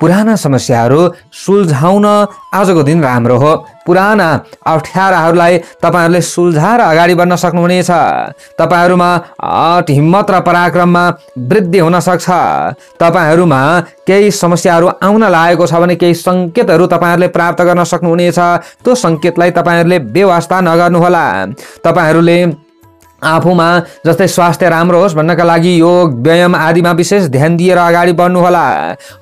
पुराना समस्याहरू सुल्झाउन आजको दिन राम्रो हो। पुराना अप्ठ्याराहरूलाई तपाईहरुले सुल्झाएर अगाडि बढ्न सक्नुहुनेछ। तपाईहरुमा अट हिम्मत र पराक्रममा वृद्धि हुन सक्छ। तपाईहरुमा केही समस्याहरू आउन लागेको छ भने केही संकेतहरू तपाईहरुले प्राप्त गर्न सक्नुहुनेछ। त्यो संकेतलाई तपाईहरुले बेवास्ता नगर्नु होला। तपाईहरुले आफूमा जस्तै स्वास्थ्य राम्रो होस् भन्नका लागि योग व्यायाम आदिमा विशेष ध्यान दिएर अगाडि बढ्नु होला।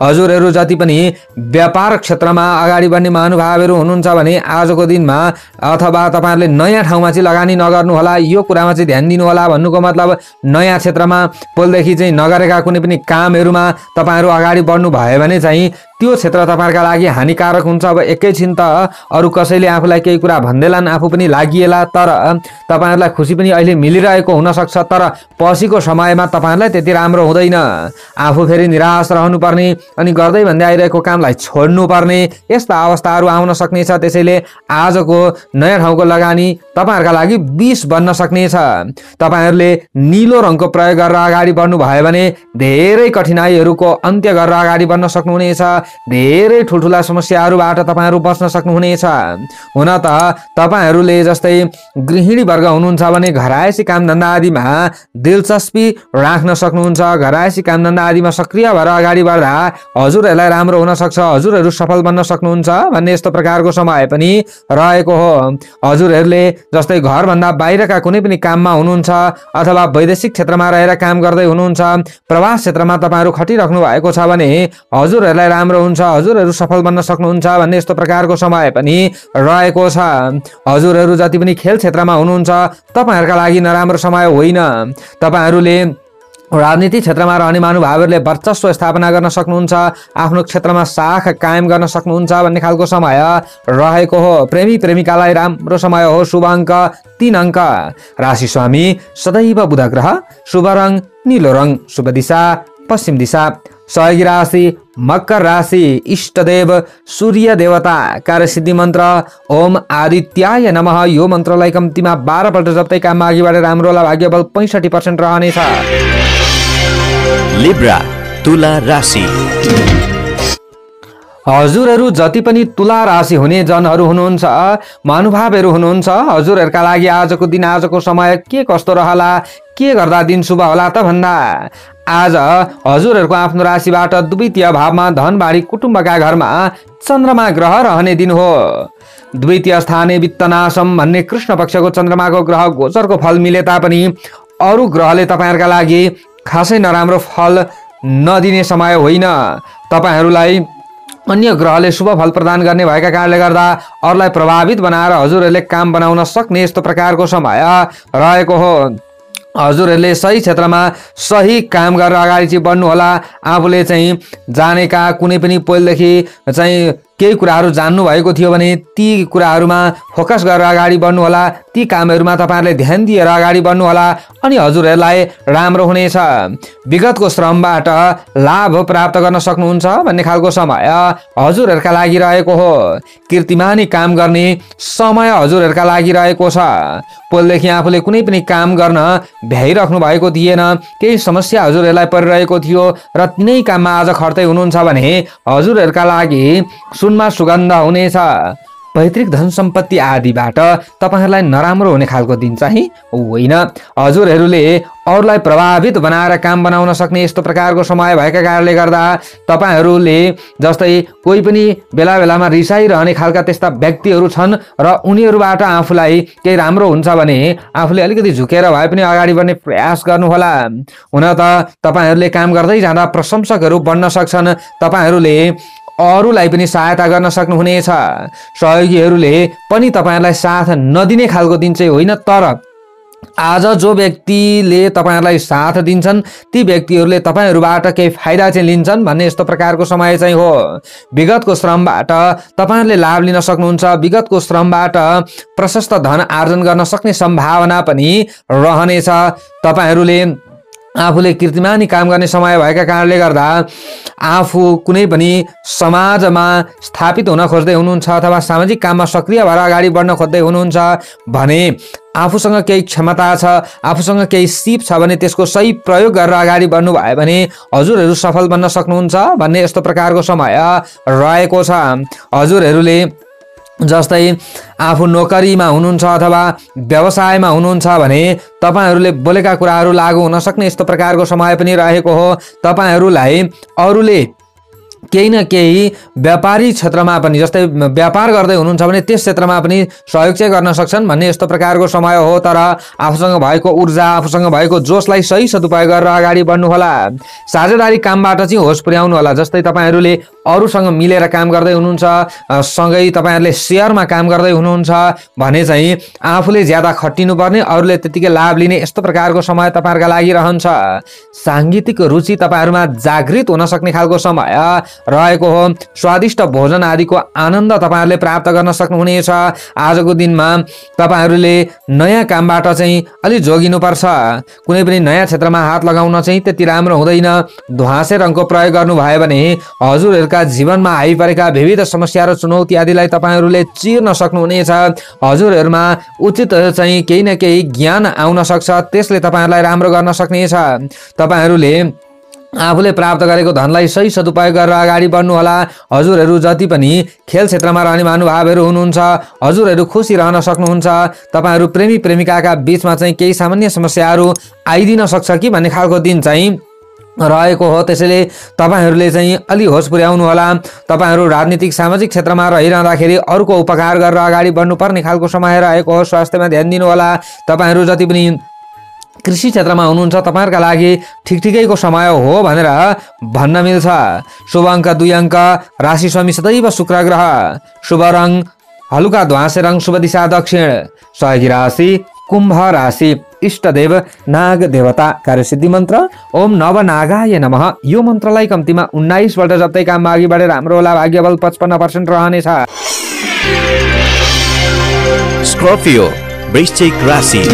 हजुरहरू जति पनि व्यापार क्षेत्रमा अगाडि बढ्ने महानुभावहरू हुनुहुन्छ भने आजको दिनमा अथवा तपाईहरुले नयाँ ठाउँमा चाहिँ लगानी नगर्नु होला। यो कुरामा चाहिँ ध्यान दिनु होला। भन्नुको मतलब नयाँ क्षेत्रमा पहिलेदेखि चाहिँ नगरेका कुनै पनि कामहरूमा तपाईहरु अगाडि बढ्नु भयो भने चाहिँ त्यो क्षेत्र तपाईहरुका लागि हानिकारक हुन्छ। अब एकैछिन त अरु कसैले आफूलाई केही कुरा भन्दैलान्, आफू पनि लागिएला, तर तपाईहरुलाई खुशी पनि अहिले मिलिरहेको हुन सक्छ, तर पछिको समयमा तपाईहरुलाई त्यति राम्रो हुँदैन। आफू फेरि निराश रहनुपर्ने अनि गर्दै भन्दै आइरहेको कामलाई छोड्नुपर्ने यस्ता अवस्थाहरू आउन सक्नेछ। त्यसैले आजको नयाँ ठाउँको लगानी तपाईहरुका लागि विष बन्न सक्नेछ। तपाईहरुले नीलो रङको प्रयोग गरेर अगाडि बढ्नु भयो भने धेरै कठिनाइहरूको अन्त्य गरेर अगाडि बढ्न सक्नुहुनेछ। धेरै ठुलठुला समस्याहरूबाट तपाईहरु बस्न सक्नुहुनेछ। हुन त तपाईहरुले जस्तै गृहिणी वर्ग हुनुहुन्छ भने घरायसी कामधन्दा आदिमा दिलचस्पी राख्न सक्नुहुन्छ। घरायसी कामधन्दा आदिमा सक्रिय भएर अगाडि बढ्दा हजुरहरूलाई राम्रो हुन सक्छ। हजुरहरू सफल बन्न सक्नुहुन्छ भन्ने यस्तो प्रकारको समय पनि रहेको हो। हजुरहरूले जस्तै घरभन्दा बाहिरका कुनै पनि काममा हुनुहुन्छ अथवा वैदेशिक क्षेत्रमा रहेर काम गर्दै हुनुहुन्छ, प्रवास क्षेत्रमा तपाईहरु खटिराख्नु भएको छ भने हजुरहरूलाई राम्रो हुन्छ। हजुरहरू सफल बन्न सक्नुहुन्छ भन्ने यस्तो प्रकारको समय पनि रहेको छ। हजुरहरू जति पनि खेल क्षेत्रमा हुनुहुन्छ तपाईहरुका लागि नराम्रो समय होइन। तपाईहरुले राजनीति क्षेत्रमा रहने महानुभावहरूले वर्चस्व स्थापना गर्न सक्नुहुन्छ, आफ्नो क्षेत्रमा साख कायम गर्न सक्नुहुन्छ भन्ने खालको समय रहेको हो। प्रेमी प्रेमिकालाई राम्रो समय हो। शुभ अङ्क 3 अङ्क। राशि स्वामी सदैव बुध ग्रह। शुभ रङ नीलो रङ। शुभ दिशा पश्चिम दिशा। सहयोगी राशि मकर राशि। इष्टदेव सूर्य देवता। कार्यसिद्धि मन्त्र ओम आदित्याय नमः। यो मन्त्रलाई कम्तीमा 12 पल्ट जप्दै काममा अघिबाट राम्रो होला। भाग्यबल 65% रहनेछ। लिब्रा तुला राशि। हजुरहरू जति पनि तुला राशि हुने जनहरू हुनुहुन्छ, महानुभावहरू हुनुहुन्छ, हजुरहरूका लागि आजको दिन आजको समय के कस्तो रहला, के गर्दा दिन शुभ होला त भन्दा आज हजुरहरूको आफ्नो राशिबाट द्वितीय भावमा धनबाडी कुटुम्बका घरमा चन्द्रमा ग्रह रहने दिन हो। द्वितीय स्थाने वित्तनाशम भन्ने कृष्ण पक्षको चन्द्रमाको ग्रह गोचरको फल मिले तापनि अरू ग्रहले तपाईहरुका लागि खासै नराम्रो फल नदिने समय होइन। तपाईहरुलाई अन्य ग्रहले शुभ फल प्रदान गर्ने भएका कारणले गर्दा अरूलाई प्रभावित बनाएर हजुरहरूले काम बनाउन सक्ने यस्तो प्रकारको समय रहेको हो। हजुरहरूले सही क्षेत्रमा सही काम गरेर अगाडि चाहिँ बढ्नु होला। आफूले चाहिँ जानेका कुनै पनि पहिलेदेखि चाहिँ केही कुराहरू जान्नु भएको थियो भने ती कुराहरूमा फोकस गरेर अगाडि बढ्नु होला। ती कामहरूमा तपाईहरुले ध्यान दिएर अगाडि बढ्नु होला अनि हजुरहरूलाई राम्रो हुनेछ। विगतको श्रमबाट लाभ प्राप्त गर्न सक्नुहुन्छ भन्ने खालको समय हजुरहरूका लागि रहेको हो। कीर्तिमानी काम गर्ने समय हजुरहरूका लागि रहेको छ। पहिलेदेखि आफूले कुनै पनि काम गर्न भ्याइराख्नु भएको थिएन, केही समस्या हजुरहरूलाई परिरहेको थियो र तिनै काममा आज खर्दै हुनुहुन्छ भने हजुरहरूका लागि सुनमा सुगन्ध हुनेछ। पैतृक धन सम्पत्ति आदिबाट तपाईहरुलाई नराम्रो हुने खालको दिन चाहिँ होइन। हजुरहरूले अरूलाई प्रभावित बनाएर काम बनाउन सक्ने यस्तो प्रकारको समय भएका कारणले गर्दा तपाईहरुले जस्तै कोही पनि बेला बेलामा रिसाइरहने खालका त्यस्ता व्यक्तिहरू छन् र उनीहरूबाट आफूलाई केही राम्रो हुन्छ भने आफूले अलिकति झुकेर भए पनि अगाडि बढ्ने प्रयास गर्नुहोला। हुन त तपाईहरुले काम गर्दै जाँदा प्रशंसकहरू बन्न सक्छन्। तपाईहरुले अरूलाई पनि सहायता गर्न सक्नुहुनेछ। सहयोगीहरूले पनि तपाईहरुलाई साथ नदिने खालको दिन चाहिँ होइन, तर आज जो व्यक्तिले तपाईहरुलाई साथ दिन्छन् ती व्यक्तिहरूले तपाईहरुबाट केही फाइदा चाहिँ लिन्छन् भन्ने यस्तो प्रकारको समय चाहिँ हो। विगतको श्रमबाट तपाईहरुले लाभ लिन सक्नुहुन्छ। विगतको श्रमबाट प्रशस्त धन आर्जन गर्न सक्ने सम्भावना पनि रहनेछ। तपाईहरुले आफूले कीर्तिमानी काम गर्ने समय भएका कारणले गर्दा आफू कुनै पनि समाजमा स्थापित हुन खोज्दै हुनुहुन्छ अथवा सामाजिक काममा सक्रिय भएर अगाडि बढ्न खोज्दै हुनुहुन्छ भने आफूसँग केही क्षमता छ, आफूसँग केही सिप छ भने त्यसको सही प्रयोग गरेर अगाडि बढ्नु भयो भने हजुरहरु सफल बन्न सक्नुहुन्छ भन्ने यस्तो प्रकारको समय रहेको छ। हजुरहरुले जस्तै आफू नोकरीमा हुनुहुन्छ अथवा व्यवसायमा हुनुहुन्छ भने तपाईहरुले बोलेका कुराहरु लागू हुन सक्ने यस्तो प्रकारको समय पनि रहेको हो। तपाईहरुलाई अरूले केही न केही व्यापारी क्षेत्रमा पनि जस्तै व्यापार गर्दै हुनुहुन्छ भने त्यस क्षेत्रमा पनि सहयोग चाहिँ गर्न सक्छन् भन्ने यस्तो प्रकारको समय हो। तर आफूसँग भएको ऊर्जा, आफूसँग भएको जोशलाई सही सदुपयोग गरेर अगाडि बढ्नु होला। साझेदारी कामबाट चाहिँ होस पुर्याउनु होला। जस्तै तपाईहरुले अरूसँग मिलेर काम गर्दै हुनुहुन्छ, सँगै तपाईहरुले शेयरमा काम गर्दै हुनुहुन्छ भने चाहिँ आफूले ज्यादा खटिनु पर्ने, अरूले त्यतिकै लाभ लिने यस्तो प्रकारको समय तपाईहरुका लागि रहन्छ। सांगीतिक रुचि तपाईहरुमा जागृत हुन सक्ने खालको समय रहेको हो। स्वादिष्ट भोजन आदिको आनन्द तपाईहरुले प्राप्त गर्न सक्नुहुनेछ। आजको दिनमा तपाईहरुले नयाँ कामबाट चाहिँ अलि जोगिनुपर्छ। कुनै पनि नयाँ क्षेत्रमा हात लगाउन चाहिँ त्यति राम्रो हुँदैन। ध्वाँसे रङको प्रयोग गर्नुभयो भने हजुरहरुका जीवनमा आइपरेका विविध समस्या र चुनौती आदिलाई तपाईहरुले चिर्न सक्नुहुनेछ। हजुरहरुमा उचित चाहिँ केही न केही ज्ञान आउन सक्छ, त्यसले तपाईहरुलाई राम्रो गर्न सक्नेछ। तपाईहरुले आफूले प्राप्त गरेको धनलाई सही सदुपयोग गरेर अगाडि बढ्नु होला। हजुरहरु जति पनि खेल क्षेत्रमा रहने महानुभावहरु हुनुहुन्छ, हजुरहरु खुसी रहन सक्नुहुन्छ। तपाईहरु प्रेमी प्रेमिकाका बीचमा चाहिँ केही सामान्य समस्याहरु आइदिन सक्छ कि भन्ने खालको दिन चाहिँ रहेको हो। त्यसैले तपाईहरुले चाहिँ अलि होस पुर्याउनु होला। तपाईहरु राजनीतिक सामाजिक क्षेत्रमा रहिरहँदाखेरि अरूको उपकार गरेर अगाडि बढ्नु पर्ने खालको समय रहेको हो। स्वास्थ्यमा ध्यान दिनु होला। तपाईहरु जति पनि कृषि क्षेत्रमा हुनुहुन्छ तपाईहरुका लागि ठिकठिकैको समय हो भनेर भन्न मिल्छ। शुभ अंक 2 अंक, राशि स्वामी सदैव शुक्र ग्रह, शुभ रंग हलुका ध्वाँसे रंग, शुभ दिशा दक्षिण, सहयोगी राशि कुम्भ राशि, इष्टदेव नाग देवता, कार्यसिद्धि मन्त्र ओम नवनागाय नमः। यो मन्त्रलाई कम्तीमा 19 पल्ट जप्दै काममा अघि बढेर हाम्रो होला। भाग्यबल 55% रहनेछ। स्कर्पियो वृश्चिक राशि।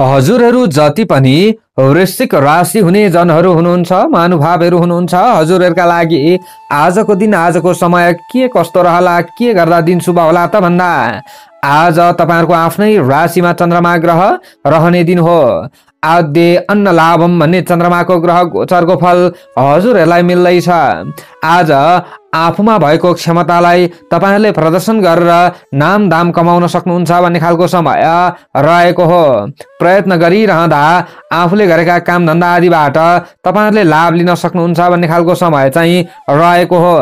हजुरहरु जति पनि वृश्चिक राशि हुने जनहरु हुनुहुन्छ, महानुभावहरु हुनुहुन्छ, हजुरहरुका लागि आजको दिन, आजको समय के कस्तो रहला, के गर्दा दिन शुभ होला त भन्दा आज तपाईहरुको आफ्नै राशिमा चन्द्रमा ग्रह रहने दिन हो। आद्य अन्न लाभम भन्ने चन्द्रमाको ग्रह गोचरको फल हजुरहरुलाई मिल्दैछ। आज आफूमा भएको क्षमतालाई तपाईहरुले प्रदर्शन गरेर नाम दाम कमाउन सक्नुहुन्छ भन्ने खालको समय रहेको हो। प्रयत्न गरिरहँदा आफूले गरेका काम धन्दा आदिबाट तपाईहरुले लाभ लिन सक्नुहुन्छ भन्ने खालको समय चाहिँ रहेको हो।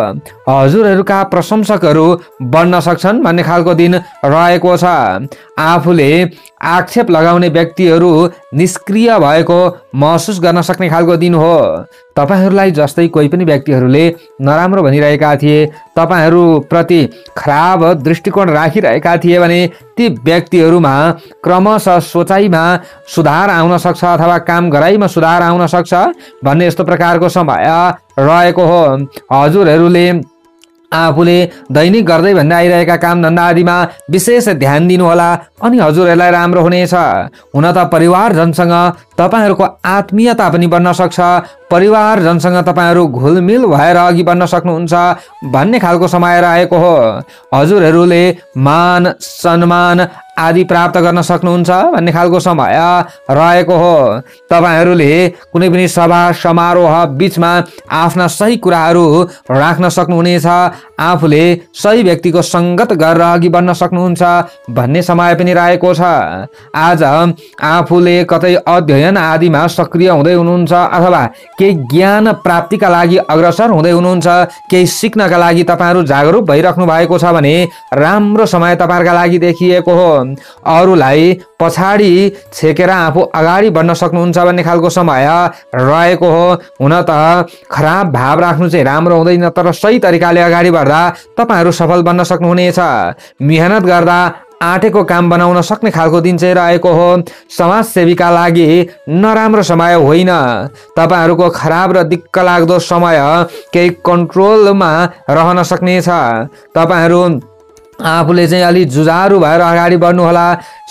हजुरहरुका प्रशंसकहरु बन्न सक्छन् भन्ने खालको दिन रहेको छ। आफूले आक्षेप लगाउने व्यक्तिहरु निष्क्रिय भएको महसुस गर्न सक्ने खालको दिन हो। तपाईहरुलाई जस्तै कोही पनि व्यक्तिहरुले नराम्रो भनिरहेका थिए, तपाईहरु प्रति खराब दृष्टिकोण राखिरहेका थिए भने ती व्यक्तिहरुमा क्रमशः सोचाइमा सुधार आउन सक्छ अथवा काम गराइमा सुधार आउन सक्छ भन्ने यस्तो प्रकारको समय रहेको हो। हजुरहरुले आफूले दैनिक गर्दै भन्दै आइरहेका कामधन्दा आदिमा विशेष ध्यान दिनुहोला अनि हजुरहरुलाई राम्रो हुनेछ। हुन त परिवारजनसँग तपाईहरुको आत्मीयता पनि बन्न सक्छ, परिवारजनसँग तपाईहरु घुलमिल भएर अघि बढ्न सक्नुहुन्छ भन्ने खालको समय रहेको हो। हजुरहरुले मान सम्मान आदि प्राप्त गर्न सक्नुहुन्छ भन्ने खालको समय रहेको हो। तपाईहरुले कुनै पनि सभा समारोह बीचमा आफ्ना सही कुराहरु राख्न सक्नुहुनेछ। आफूले सही व्यक्तिको संगत गरेर अघि बढ्न सक्नुहुन्छ भन्ने समय पनि रहेको छ। आज आफूले कतै अध्ययन आदिमा सक्रिय हुँदै हुनुहुन्छ अथवा केही ज्ञान प्राप्तिका लागि अग्रसर हुँदै हुनुहुन्छ, केही सिक्नका लागि तपाईहरु जागरुक भइराख्नु भएको छ भने राम्रो समय तपाईहरुका लागि देखिएको हो। अरूलाई पछाडी छेकेर आफू अगाडि बढ्न सक्नुहुन्छ भन्ने खालको समय रहेको हो। हुन त खराब भाव राख्नु चाहिँ राम्रो हुँदैन, तर सही तरिकाले अगाडि बढ्दा तपाईहरु सफल बन्न सक्नुहुनेछ। मेहनत गर्दा आँटेको काम बनाउन सक्ने खालको दिन चाहिँ रहेको हो। समाजसेवीका लागि नराम्रो समय होइन। तपाईहरुको खराब र दिक्क लाग्दो समय केही कन्ट्रोलमा रहन सक्नेछ। तपाईहरु आफूले चाहिँ अलि जुझारु भएर अगाडि बढ्नु होला।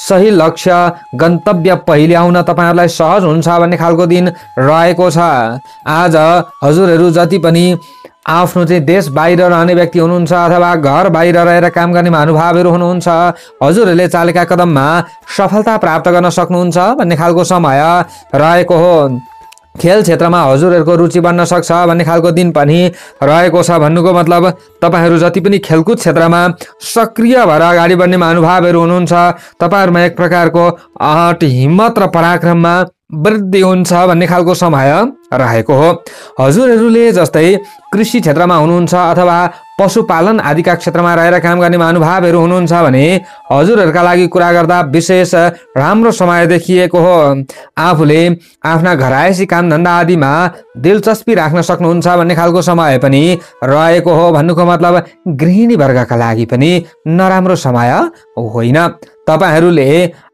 सही लक्ष्य गन्तव्य पहिले आउन तपाईहरुलाई सहज हुन्छ भन्ने खालको दिन रहेको छ। आज हजुरहरु जति पनि आफ्नो चाहिँ देश बाहिर रहने व्यक्ति हुनुहुन्छ अथवा घर बाहिर रहेर काम गर्ने महानुभावहरु हुनुहुन्छ हजुरहरुले चालेका कदममा सफलता प्राप्त गर्न सक्नुहुन्छ भन्ने खालको समय रहेको हो। खेल क्षेत्रमा हजुरहरुको रुचि बन्न सक्छ भन्ने खालको दिन पनि रहेको छ। भन्नुको मतलब तपाईहरु जति पनि खेलकुद क्षेत्रमा सक्रिय भएर अगाडि बढ्ने महानुभावहरु हुनुहुन्छ। तपाईहरुमा एक प्रकारको अहट, हिम्मत र पराक्रममा वृद्धि हुन्छ भन्ने खालको समय रहेको हो। हजुरहरुले जस्तै कृषि क्षेत्रमा हुनुहुन्छ अथवा पशुपालन आदिका क्षेत्रमा रहेर काम गर्ने महानुभावहरु हुनुहुन्छ भने हजुरहरुका लागि कुरा गर्दा विशेष राम्रो समय देखिएको हो। आफूले आफ्ना घरायसी काम धन्दा आदिमा दिलचस्पी राख्न सक्नुहुन्छ भन्ने खालको समय पनि रहेको हो। भन्नुको मतलब गृहिणी वर्गका लागि पनि नराम्रो समय होइन। तपाईहरुले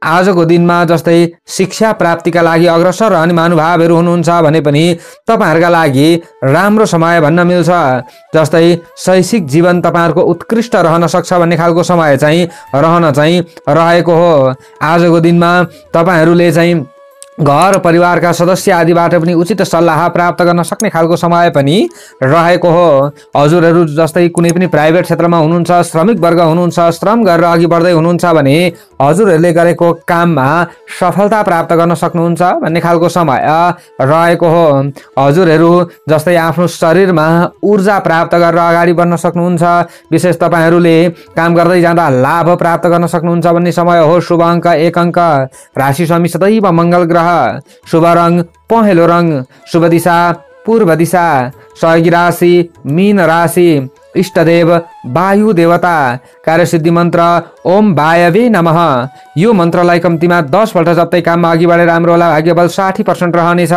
आजको दिनमा जस्तै शिक्षा प्राप्तिका लागि अग्रसर रहने महानुभावहरु हुनुहुन्छ भने पनि तपाईहरुका लागि राम्रो समय भन्न मिल्छ। जस्तै शैक्षिक जीवन तपाईहरुको उत्कृष्ट रहन सक्छ भन्ने खालको समय रहन चाहिँ रहेको हो। आजको दिनमा तपाईहरुले चाहिँ घर परिवारका सदस्य आदिबाट पनि उचित सल्लाह प्राप्त गर्न सक्ने खालको समय पनि रहेको हो। हजुरहरु जस्तै कुनै पनि प्राइभेट क्षेत्रमा हुनुहुन्छ, श्रमिक वर्ग हुनुहुन्छ, श्रम गरेर अघि बढ्दै हुनुहुन्छ भने हजुरहरुले गरेको काममा सफलता प्राप्त गर्न सक्नुहुन्छ भन्ने खालको समय रहेको हो। हजुरहरु जस्तै आफ्नो शरीरमा ऊर्जा प्राप्त गरेर अगाडि बढ्न सक्नुहुन्छ। विशेष तपाईहरुले काम गर्दै जाँदा लाभ प्राप्त गर्न सक्नुहुन्छ भन्ने समय हो। शुभ अंक 1 अंक, राशि स्वामी सदैव मंगल ग्रह, शुभ रंग पहेलो रंग, शुभ दिशा पूर्व दिशा, सहयोगी राशि मीन राशि, इष्टदेव वायु देवता, कार्यसिद्धि मन्त्र ओम वायवे नमः। यो मन्त्रलाई कम्तीमा 10 पल्ट जप्दै काममा अघि बढेर राम्रो होला। भाग्यबल 60% रहनेछ।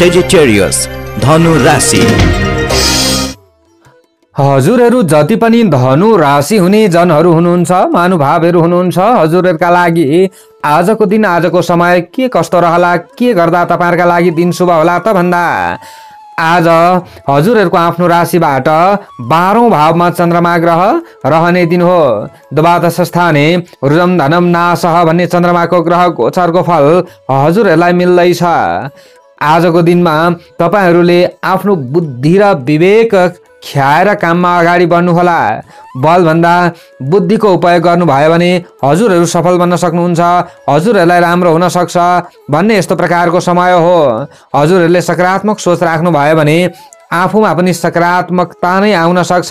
सेजिटेरियस धनु राशि। हजुरहरु जति पनि धनु राशि हुने जनहरु हुनुहुन्छ, महानुभावहरु हुनुहुन्छ, हजुरहरुका लागि आजको दिन, आजको समय के कस्तो रहला, के गर्दा तपाईहरुका लागि दिन शुभ होला त भन्दा आज हजुरहरुको आफ्नो राशिबाट 12औं भावमा चन्द्रमा ग्रह रहने दिन हो। द्वादश स्थाने रुजम धनम नासह भन्ने चन्द्रमाको ग्रह गोचरको फल हजुरहरुलाई मिल्दैछ। आजको दिनमा तपाईहरुले आफ्नो बुद्धि र विवेक ख्याएर काममा अगाडि बढ्नुहोला। बलभन्दा बुद्धिको उपयोग गर्नुभयो भने हजुरहरु सफल बन्न सक्नुहुन्छ, हजुरहरुलाई राम्रो हुन सक्छ भन्ने यस्तो प्रकारको समय हो। हजुरहरुले सकारात्मक सोच राख्नुभयो भने आफूमा पनि सकारात्मकता नै आउन सक्छ।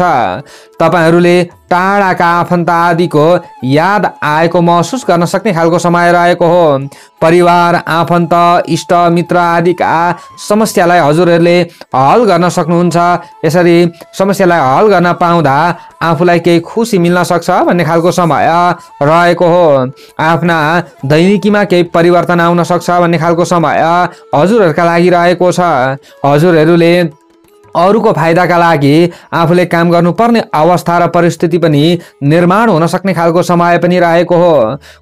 तपाईहरुले टाढाका आफन्त आदिको याद आएको महसुस गर्न सक्ने खालको समय रहेको हो। परिवार, आफन्त, इष्ट मित्र आदिका समस्यालाई हजुरहरुले हल गर्न सक्नुहुन्छ। यसरी समस्यालाई हल गर्न पाउँदा आफूलाई केही खुशी मिल्न सक्छ भन्ने खालको समय रहेको हो। आफ्ना दैनिकीमा केही परिवर्तन आउन सक्छ भन्ने खालको समय हजुरहरुका लागि रहेको छ। हजुरहरुले अरूको फाइदाका लागि आफूले काम गर्नुपर्ने अवस्था र परिस्थिति पनि निर्माण हुन सक्ने खालको समय पनि रहेको हो।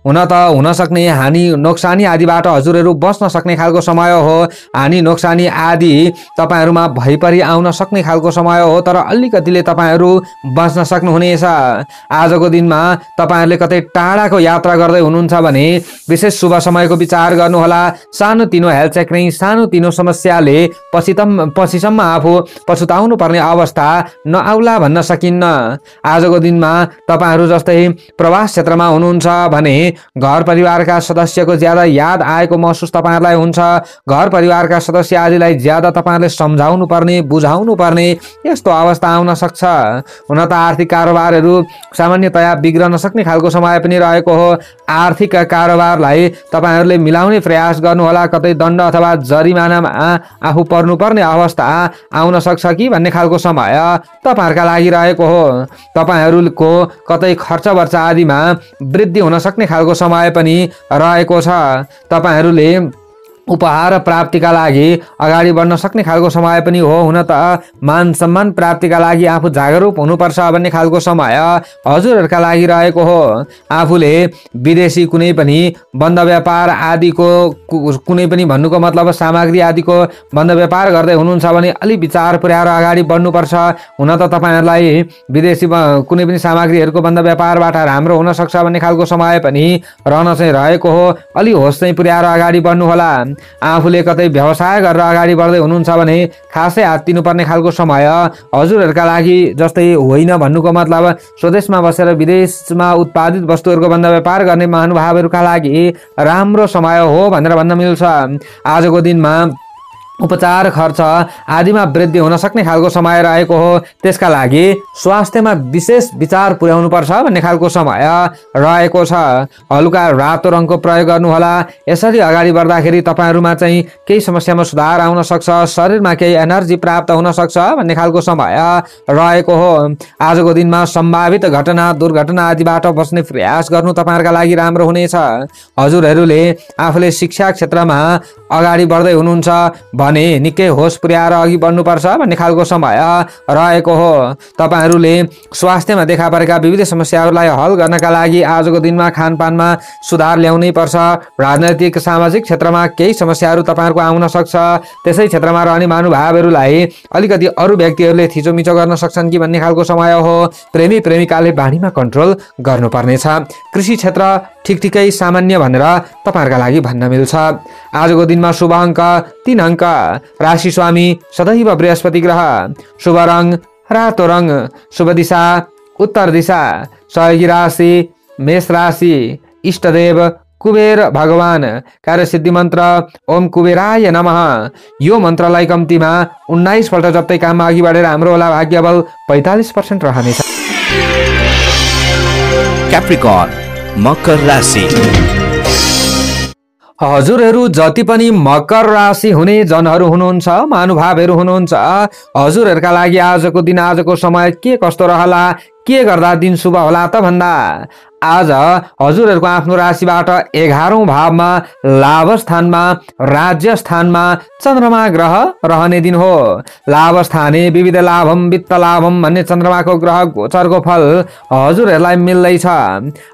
हुन त हुन सक्ने हानि नोक्सानी आदिबाट हजुरहरु बस्न सक्ने खालको समय हो। हानि नोक्सानी आदि तपाईहरुमा भइपरि आउन सक्ने खालको समय हो, तर अलिकतिले तपाईहरु बस्न सक्नुहुनेछ। आजको दिनमा तपाईहरुले कतै टाढाको यात्रा गर्दै हुनुहुन्छ भने विशेष शुभ समयको विचार गर्नुहोला। सानोतिनो हेल्थ चेक नै सानोतिनो समस्याले पछिसम्म आफू पछुताउनु पर्ने अवस्था नआउला भन्न सकिन्न। आजको दिनमा तपाईहरु जस्तै प्रवास क्षेत्रमा हुनुहुन्छ भने घर परिवारका सदस्यको ज्यादा याद आएको महसुस तपाईहरुलाई हुन्छ। घर परिवारका सदस्य आदिलाई ज्यादा तपाईहरुले सम्झाउनु पर्ने, बुझाउनु पर्ने यस्तो अवस्था आउन सक्छ। हुन त आर्थिक कारोबारहरु सामान्यतया बिग्रन सक्ने खालको समय पनि रहेको हो। आर्थिक कारोबारलाई तपाईहरुले मिलाउने प्रयास गर्नुहोला। कतै दण्ड अथवा जरिमानामा आफू पर्नुपर्ने अवस्था आउन सक्छ कि भन्ने खालको समय तपाईहरुका लागि रहेको हो। तपाईहरुको कतै खर्च वर्च आदिमा वृद्धि हुन सक्ने खालको समय पनि रहेको छ। तपाईहरुले उपहार प्राप्तिका लागि अगाडि बढ्न सक्ने खालको समय पनि हो। हुन त मान सम्मान प्राप्तिका लागि आफू जागरुक हुनुपर्छ भन्ने खालको समय हजुरहरुका लागि रहेको हो। आफूले विदेशी कुनै पनि बन्द व्यापार आदिको कुनै पनि भन्नुको मतलब सामग्री आदिको बन्द व्यापार गर्दै हुनुहुन्छ भने अलि विचार पुर्याएर अगाडि बढ्नुपर्छ। हुन त तपाईहरुलाई विदेशी कुनै पनि सामग्रीहरूको बन्द व्यापारबाट राम्रो हुन सक्छ भन्ने खालको समय पनि रहन चाहिँ रहेको हो। अलि होस चाहिँ पुर्याएर अगाडि बढ्नुहोला। आफूले कतै व्यवसाय गरेर अगाडि बढ्दै हुनुहुन्छ भने खासै हात्तिनु पर्ने खालको समय हजुरहरुका लागि जस्तै होइन भन्नुको मतलब स्वदेशमा बसेर विदेशमा उत्पादित वस्तुहरुको भन्दा व्यापार गर्ने महानुभावहरुका लागि राम्रो समय हो भनेर भन्न मिल्छ। आजको दिनमा उपचार खर्च आदि में वृद्धि होना सकने खालको समय रहेको हो, त्यसका लागि स्वास्थ्य में विशेष विचार पुर्याउनु पर्छ भन्ने खालको समय रहेको छ। हल्का रातो रंग को प्रयोग गर्नुहोला। यसरी अगाडि बढ्दाखेरि तपाईहरुमा चाहिँ केही समस्यामा सुधार आउन सक्छ, शरीरमा केही एनर्जी प्राप्त हुन सक्छ भन्ने खालको समय रहेको हो। आजको दिनमा सम्भावित घटना दुर्घटना आदिबाट बच्ने प्रयास गर्नु तपाईहरुका लागि राम्रो हुनेछ। हजुरहरुले आफूले शिक्षा क्षेत्रमा अगाडि बढ्दै हुनुहुन्छ भने निकै होस पुर्याएर अघि बढ्नुपर्छ भन्ने खालको समय रहेको हो। तपाईहरुले स्वास्थ्यमा देखा परेका विविध समस्याहरूलाई हल गर्नका लागि आजको दिनमा खानपानमा सुधार ल्याउनै पर्छ। राजनीतिक सामाजिक क्षेत्रमा केही समस्याहरू तपाईहरुको आउन सक्छ। त्यसै क्षेत्रमा रहने महानुभावहरूलाई अलिकति अरू व्यक्तिहरूले थिचोमिचो गर्न सक्छन् कि भन्ने खालको समय हो। प्रेमी प्रेमिकाले बानीमा कन्ट्रोल गर्नुपर्नेछ। कृषि क्षेत्र ठिकठिकै सामान्य भनेर तपाईहरुका लागि भन्न मिल्छ। आजको दिनमा शुभ अंक 3 अंक, राशि स्वामी सदैव बृहस्पति ग्रह, शुभ रंग रातो रंग, शुभ दिशा उत्तर दिशा, सहयोगी राशि मेष राशि, इष्टदेव कुबेर भगवान, कार्यसिद्धि मन्त्र ओम कुबेराय नमः। यो मन्त्रलाई कम्तीमा 19 पल्ट जप्दै काममा अघि बढेर हाम्रो होला। भाग्य बल 45% रहनेछ। क्याप्रिकन मकर राशि। हजुरहरु जति पनि मकर राशि हुने जनहरु हुनुहुन्छ, महानुभावहरु हुनुहुन्छ, हजुरहरुका लागि आजको दिन आजको समय के कस्तो रहला, के गर्दा दिन शुभ होला त भन्दा आज हजुरहरुको आफ्नो राशिबाट 11औं भावमा लाभ स्थानमा राज्य स्थानमा चन्द्रमा ग्रह रहने दिन हो। लाभ स्थाने विविध लाभम वित्त लाभम भन्ने चन्द्रमाको ग्रह गोचरको फल हजुरहरुलाई मिल्दै छ।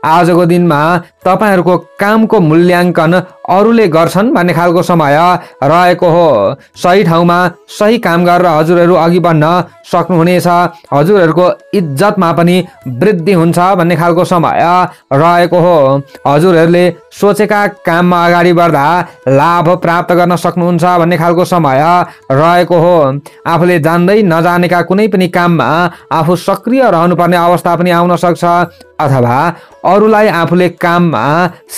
आजको दिनमा तपाईहरुको कामको मूल्याङ्कन अरूले गर्छन् भन्ने खालको समय रहेको हो। सही ठाउँमा सही काम गरेर हजुरहरु अघि बढ्न सक्नुहुनेछ। हजुरहरुको इज्जतमा पनि वृद्धि हुन्छ भन्ने खालको समय रहेको हो। हजुरहरुले सोचेका काममा अगाडि बढ्दा लाभ प्राप्त गर्न सक्नुहुन्छ भन्ने खालको समय रहेको हो। आफूले जान्दै नजानेका कुनै पनि काममा आफू सक्रिय रहनुपर्ने अवस्था पनि आउन सक्छ, अथवा अरूलाई आफूले काममा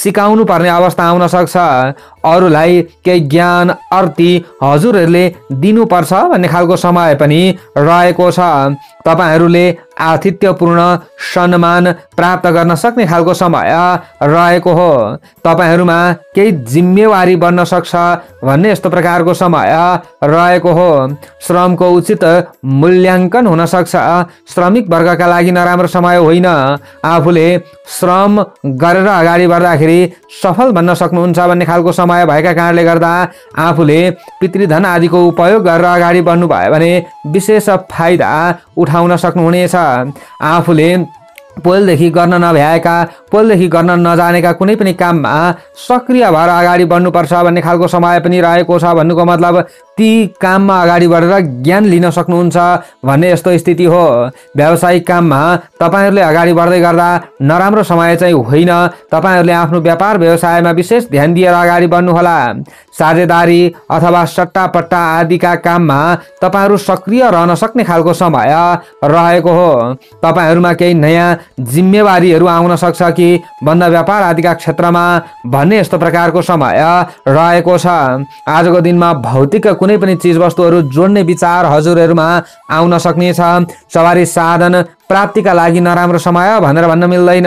सिकाउनु पर्ने अवस्था आउन सक्छ। अरूलाई केही ज्ञान अर्ती हजुरहरुले दिनुपर्छ भन्ने खालको समय पनि रहेको छ। तपाईहरुले आतिथ्यपूर्ण सम्मान प्राप्त गर्न सक्ने खालको समय रहेको हो। तपाईहरुमा केही जिम्मेवारी बन्न सक्छ भन्ने यस्तो प्रकारको समय रहेको हो। श्रमको उचित मूल्याङ्कन हुन सक्छ। श्रमिक वर्गका लागि नराम्रो समय होइन। आफूले श्रम गरेर अगाडि बढ्दाखेरि सफल बन्न सक्नुहुन्छ भन्ने खालको समय भएका कारणले गर्दा आफूले पितृधन आदिको उपयोग गरेर अगाडि बढ्नु भयो भने विशेष फाइदा उठाउन सक्नुहुनेछ। आफूले पहिलेदेखि गर्न नभ्याएका पहिलेदेखि गर्न नजानेका कुनै पनि काममा सक्रिय भएर अगाडि बढ्नुपर्छ भन्ने खालको समय पनि रहेको छ। भन्नुको मतलब ती काममा अगाडि बढेर ज्ञान लिन सक्नुहुन्छ भन्ने यस्तो स्थिति हो। व्यावसायिक काममा तपाईहरुले अगाडि बढ्दै गर्दा नराम्रो समय चाहिँ होइन। तपाईहरुले आफ्नो व्यापार व्यवसायमा विशेष ध्यान दिएर अगाडि बढ्नुहोला। साझेदारी अथवा सट्टापट्टा आदिका काममा तपाईहरु सक्रिय रहन सक्ने खालको समय रहेको हो। तपाईहरुमा केही नयाँ जिम्मेवारीहरू आउन सक्छ कि भन्दा व्यापार आदिका क्षेत्रमा भन्ने यस्तो प्रकारको समय रहेको छ। आजको दिनमा भौतिक कुनै पनि चीजवस्तुहरू जोड्ने विचार हजुरहरुमा आउन सक्नेछ। सवारी साधन प्राप्तिका लागि नराम्रो समय भनेर भन्न मिल्दैन।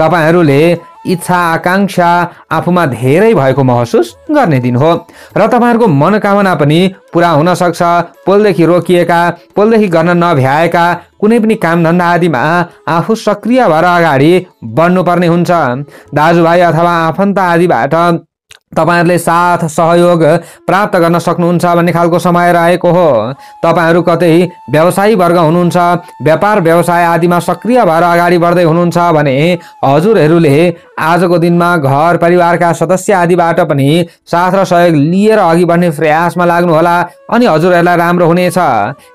तपाईहरुले इच्छा आकांक्षा आफूमा धेरै भएको महसुस गर्ने दिन हो र तपाईहरुको मनोकामना पनि पूरा हुन सक्छ। पहिलेदेखि रोकिएका पहिलेदेखि गर्न नभ्याएका कुनै पनि कामधन्दा आदिमा आफू सक्रिय भएर अगाडि बढ्नुपर्ने हुन्छ। दाजुभाइ अथवा आफन्त आदिबाट तपाईहरुले साथ सहयोग प्राप्त गर्न सक्नुहुन्छ भन्ने खालको समय रहेको हो। तपाईहरु कतै व्यवसायी वर्ग हुनुहुन्छ, व्यापार व्यवसाय आदिमा सक्रिय भएर अगाडि बढ्दै हुनुहुन्छ भने हजुरहरुले आजको दिनमा घर परिवारका सदस्य आदिबाट पनि साथ र सहयोग लिएर अघि बढ्ने प्रयासमा लाग्नु होला अनि हजुरहरुलाई राम्रो हुनेछ।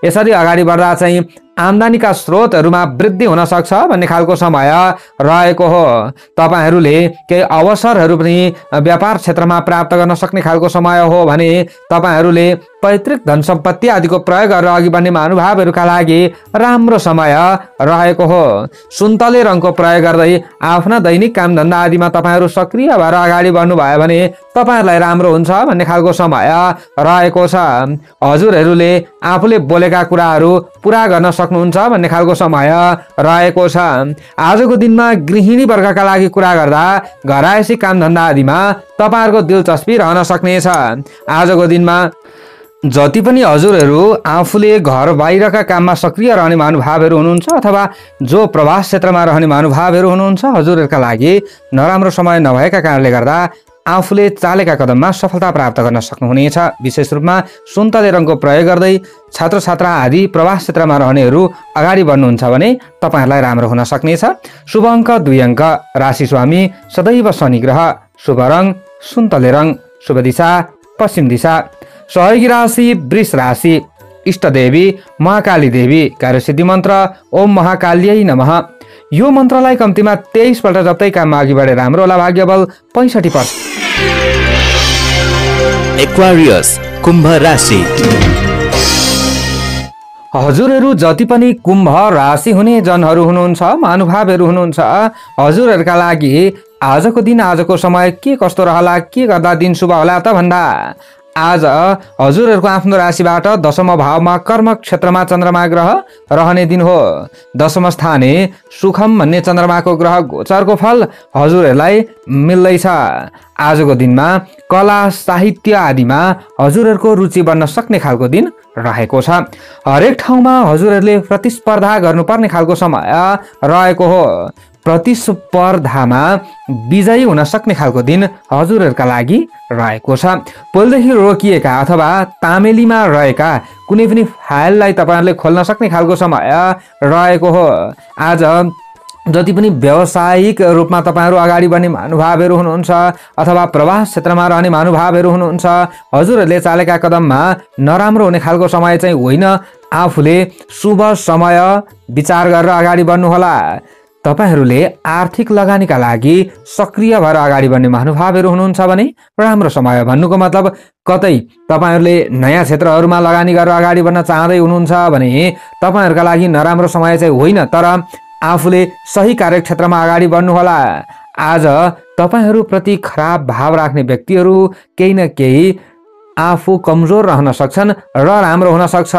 यसरी अगाडि बढ्दा चाहिँ आम्दानीका स्रोतहरूमा वृद्धि हुन सक्छ भन्ने खालको समय रहेको हो। तपाईहरूले केही अवसरहरू पनि व्यापार क्षेत्रमा प्राप्त गर्न सक्ने खालको समय हो भने तपाईहरूले पैतृक धन सम्पत्ति आदिको प्रयोग गरेर अघि बढ्ने महानुभावहरूका लागि राम्रो समय रहेको हो। सुन्तले रङको प्रयोग गर्दै आफ्ना दैनिक कामधन्दा आदिमा तपाईहरू सक्रिय भएर अगाडि बढ्नु भयो भने तपाईहरूलाई राम्रो हुन्छ भन्ने खालको समय रहेको छ। हजुरहरूले आफूले बोलेका कुराहरू पूरा गर्न सक्नुहुन्छ भन्ने खालको समय रहेको छ। आजको दिनमा गृहिणी वर्गका लागि कुरा गर्दा घरायसी कामधन्दा आदिमा तपाईहरूको दिलचस्पी रहन सक्नेछ। आजको दिनमा जति पनि हजुरहरू आफूले घर बाहिरका काममा सक्रिय रहने महानुभावहरू हुनुहुन्छ अथवा जो प्रवास क्षेत्रमा रहने महानुभावहरू हुनुहुन्छ हजुरहरूका लागि नराम्रो समय नभएका कारणले गर्दा आफूले चालेका कदममा सफलता प्राप्त गर्न सक्नुहुनेछ। विशेष रूपमा सुन्तले रङको प्रयोग गर्दै छात्रछात्रा आदि प्रवास क्षेत्रमा रहनेहरू अगाडि बढ्नुहुन्छ भने तपाईहरूलाई राम्रो हुन सक्नेछ। शुभ अङ्क 2 अङ्क, राशि स्वामी सदैव शनि ग्रह, शुभ रङ सुन्तले रङ, शुभ दिशा पश्चिम दिशा, सहयोगी राशि वृष राशि, इष्टदेवी महाकाली देवी, कार्यसिद्धि मन्त्र ओम महाकाल्यै नमः। यो मन्त्रलाई कम्तीमा 23 पल्ट जप्दै काममा अघि बढे राम्रो होला। भाग्यबल 65%। एक्वारियस कुम्भ राशि। हजुरहरू जति पनि कुम्भ राशि हुने जनहरू हुनुहुन्छ महानुभावहरू हुनुहुन्छ हजुरहरूका लागि आजको दिन आजको समय के कस्तो रहला, के गर्दा दिन शुभ होला त भन्दा आज हजुरहरूको आफ्नो राशिबाट दशम भावमा कर्म क्षेत्रमा चन्द्रमा ग्रह रहने दिन हो। दशम स्थाने सुखम भन्ने चन्द्रमाको ग्रह गोचरको फल हजुरहरूलाई मिल्दैछ। आजको दिनमा कला साहित्य आदिमा हजुरहरूको रुचि बन्न सक्ने खालको दिन रहेको छ। हरेक ठाउँमा हजुरहरूले प्रतिस्पर्धा गर्नुपर्ने खालको समय रहेको हो। प्रतिस्पर्धामा विजयी हुन सक्ने खालको दिन हजुरहरूका लागि रहेको छ। पोलदेखि रोकिएका अथवा तामेलीमा रहेका कुनै पनि फाइललाई तपाईहरूले खोल्न सक्ने खालको समय रहेको हो। आज जति पनि व्यावसायिक रूपमा तपाईहरू अगाडि बढ्ने महानुभावहरू हुनुहुन्छ अथवा प्रवास क्षेत्रमा रहने महानुभावहरू हुनुहुन्छ हजुरहरूले चालेका कदममा नराम्रो हुने खालको समय चाहिँ होइन। आफूले शुभ समय विचार गरेर अगाडि बढ्नुहोला। तपाईहरूले आर्थिक लगानीका लागि सक्रिय भएर अगाडि बढ्ने महानुभावहरू हुनुहुन्छ भने राम्रो समय। भन्नुको मतलब कतै तपाईहरूले नयाँ क्षेत्रहरूमा लगानी गरेर अगाडि बढ्न चाहँदै हुनुहुन्छ भने तपाईहरूका लागि नराम्रो समय चाहिँ होइन, तर आफूले सही कार्यक्षेत्रमा अगाडि बढ्नुहोला। आज तपाईहरूप्रति खराब भाव राख्ने व्यक्तिहरू केही न केही आफू कमजोर रहन सक्छन् र राम्रो हुन सक्छ।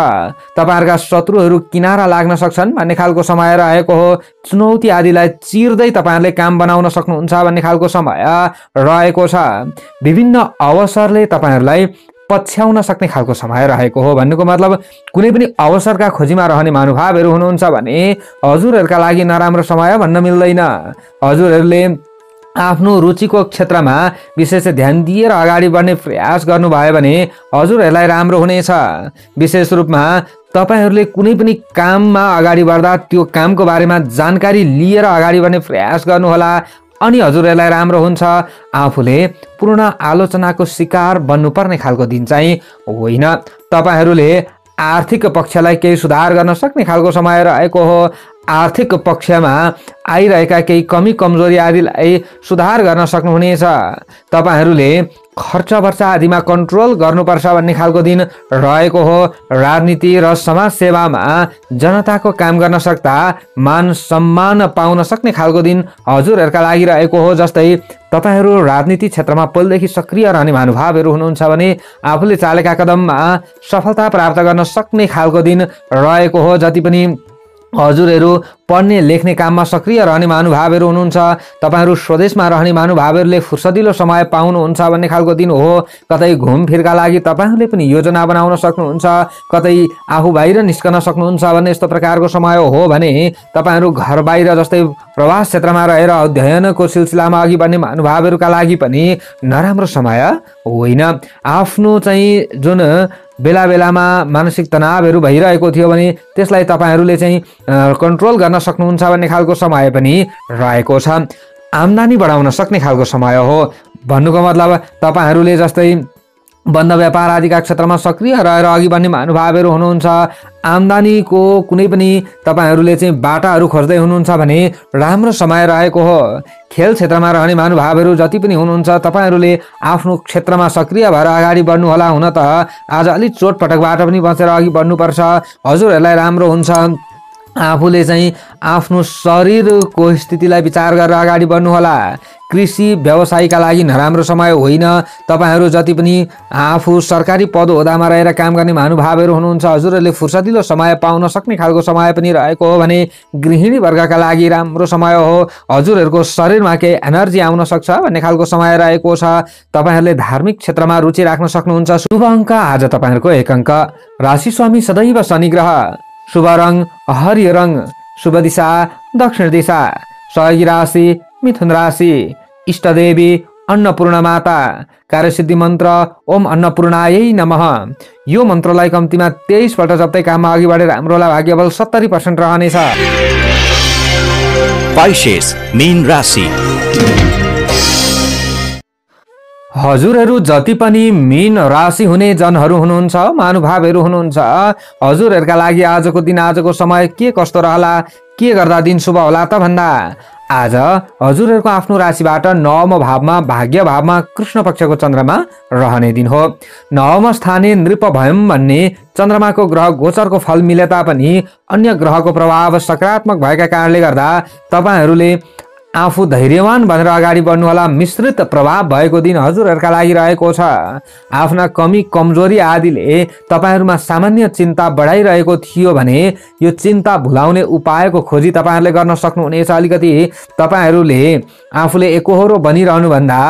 तपाईहरुका शत्रुहरू किनारा लाग्न सक्छन् भन्ने खालको समय रहेको हो। चुनौती आदिलाई चिर्दै तपाईहरुले काम बनाउन सक्नुहुन्छ भन्ने खालको समय रहेको छ। विभिन्न अवसरले तपाईहरुलाई पछ्याउन सक्ने खालको समय रहेको हो। भन्नुको मतलब कुनै पनि अवसरका खोजीमा रहने महानुभावहरू हुनुहुन्छ भने हजुरहरूका लागि नराम्रो समय भन्न मिल्दैन। हजुरहरूले आफ्नो रुचिको क्षेत्रमा विशेष ध्यान दिएर अगाडि बढ्ने प्रयास गर्नुभयो भने हजुरहरूलाई राम्रो हुनेछ। विशेष रूपमा तपाईहरूले कुनै पनि काममा अगाडि बढ्दा त्यो कामको बारेमा जानकारी लिएर अगाडि बढ्ने प्रयास गर्नुहोला अनि हजुरहरूलाई राम्रो हुन्छ। आफूले पूर्ण आलोचनाको शिकार बन्नुपर्ने खालको दिन चाहिँ होइन। तपाईहरूले आर्थिक पक्षलाई केही सुधार गर्न सक्ने खालको समय रहेको हो। आर्थिक पक्षमा आइरहेका केही कमी कमजोरी आदिलाई सुधार गर्न सक्नुहुनेछ। तपाईहरूले खर्च वर्षा आदिमा कन्ट्रोल गर्नुपर्छ भन्ने खालको दिन रहेको हो। राजनीति र समाज सेवामा जनताको काम गर्न सक्दा मान सम्मान पाउन सक्ने खालको दिन हजुरहरूका लागि रहेको हो। जस्तै तपाईहरू राजनीति क्षेत्रमा पहिलेदेखि सक्रिय रहने महानुभावहरू हुनुहुन्छ भने आफूले चालेका कदममा सफलता प्राप्त गर्न सक्ने खालको दिन रहेको हो। जति पनि हजुरहरू पढ्ने लेख्ने काममा सक्रिय रहने महानुभावहरू हुनुहुन्छ तपाईहरू स्वदेशमा रहने महानुभावहरूले फुर्सदिलो समय पाउनुहुन्छ भन्ने खालको दिन हो। कतै घुमफिरका लागि तपाईहरूले पनि योजना बनाउन सक्नुहुन्छ, कतै आफू बाहिर निस्कन सक्नुहुन्छ भन्ने यस्तो प्रकारको समय हो भने तपाईहरू घर बाहिर जस्तै प्रवास क्षेत्रमा रहेर अध्ययनको सिलसिलामा अघि बढ्ने महानुभावहरूका लागि पनि नराम्रो समय होइन। आफ्नो चाहिँ जुन बेला बेलामा मानसिक तनावहरू भइरहेको थियो भने त्यसलाई तपाईहरूले चाहिँ कन्ट्रोल गर्न सक्नुहुन्छ भन्ने खालको समय पनि रहेको छ। आम्दानी बढाउन सक्ने खालको समय हो। भन्नुको मतलब तपाईहरूले जस्तै बन्द व्यापार आदिका क्षेत्रमा सक्रिय रहेर अघि बढ्ने महानुभावहरु हुनुहुन्छ। आम्दानीको कुनै पनि तपाईहरुले चाहिँ बाटाहरु खोज्दै हुनुहुन्छ भने राम्रो समय रहेको हो। खेल क्षेत्रमा रहने महानुभावहरु जति पनि हुनुहुन्छ तपाईहरुले आफ्नो क्षेत्रमा सक्रिय भएर अगाडि बढ्नु होला। हुन त आज अलि चोटपटकबाट पनि बचेर अघि बढ्नु पर्छ। हजुरहरुलाई राम्रो हुन्छ। आफूले चाहिँ आफ्नो शरीरको स्थितिलाई विचार गरेर अगाडि बढ्नु होला। कृषि व्यवसायका लागि नराम्रो समय होइन। तपाईहरु जति पनि आफू सरकारी पद ओदामा रहेर काम गर्ने महानुभावहरु हुनुहुन्छ हजुरहरुले फुर्सदिलो समय पाउन सक्ने खालको समय पनि रहेको हो भने गृहिणी वर्गका लागि राम्रो समय हो। हजुरहरुको शरीरमा केही एनर्जी आउन सक्छ भन्ने खालको समय रहेको छ। तपाईहरुले धार्मिक क्षेत्रमा रुचि राख्न सक्नुहुन्छ। शुभ अंक आज तपाईहरुको 1 अंक। राशि स्वामी सदैव शनि ग्रह। शुभ रंग हरियो रंग। शुभ दिशा दक्षिण दिशा। सहयोगी राशि मिथुन राशि। इष्टदेवी अन्नपूर्ण माता। कार्यसिद्धि मन्त्र ओम अन्नपूर्णायै नमः। यो मन्त्रलाई कम्तीमा 23 पल्ट जप्दै काममा अघि बढेर हाम्रो भाग्यबल 70% रहनेछ। पाइशेष मीन राशि। हजुरहरु जति पनि मीन राशि हुने जनहरु हुनुहुन्छ महानुभावहरु हुनुहुन्छ हजुरहरुका लागि आजको दिन आजको समय के कस्तो रहला, के गर्दा दिन शुभ होला त भन्दा आज हजुरहरुको आफ्नो राशिबाट नवम भावमा भाग्य भावमा कृष्ण पक्षको चन्द्रमा रहने दिन हो। नवम स्थाने नृप भयम भन्ने चन्द्रमाको ग्रह गोचरको फल मिले तापनि अन्य ग्रहको प्रभाव सकारात्मक भएका कारणले गर्दा तपाईहरुले आफू धैर्यवान भनेर अगाडि बढ्नु होला। मिश्रित प्रभाव भएको दिन हजुरहरुका लागि रहेको छ। आफ्ना कमी कमजोरी आदिले तपाईहरुमा सामान्य चिन्ता बढाइरहेको थियो भने यो चिन्ता भुलाउने उपायको खोजी तपाईहरुले गर्न सक्नुहुनेछ। अलिकति तपाईहरुले आफूले एकहोरो बनिरहनु भन्दा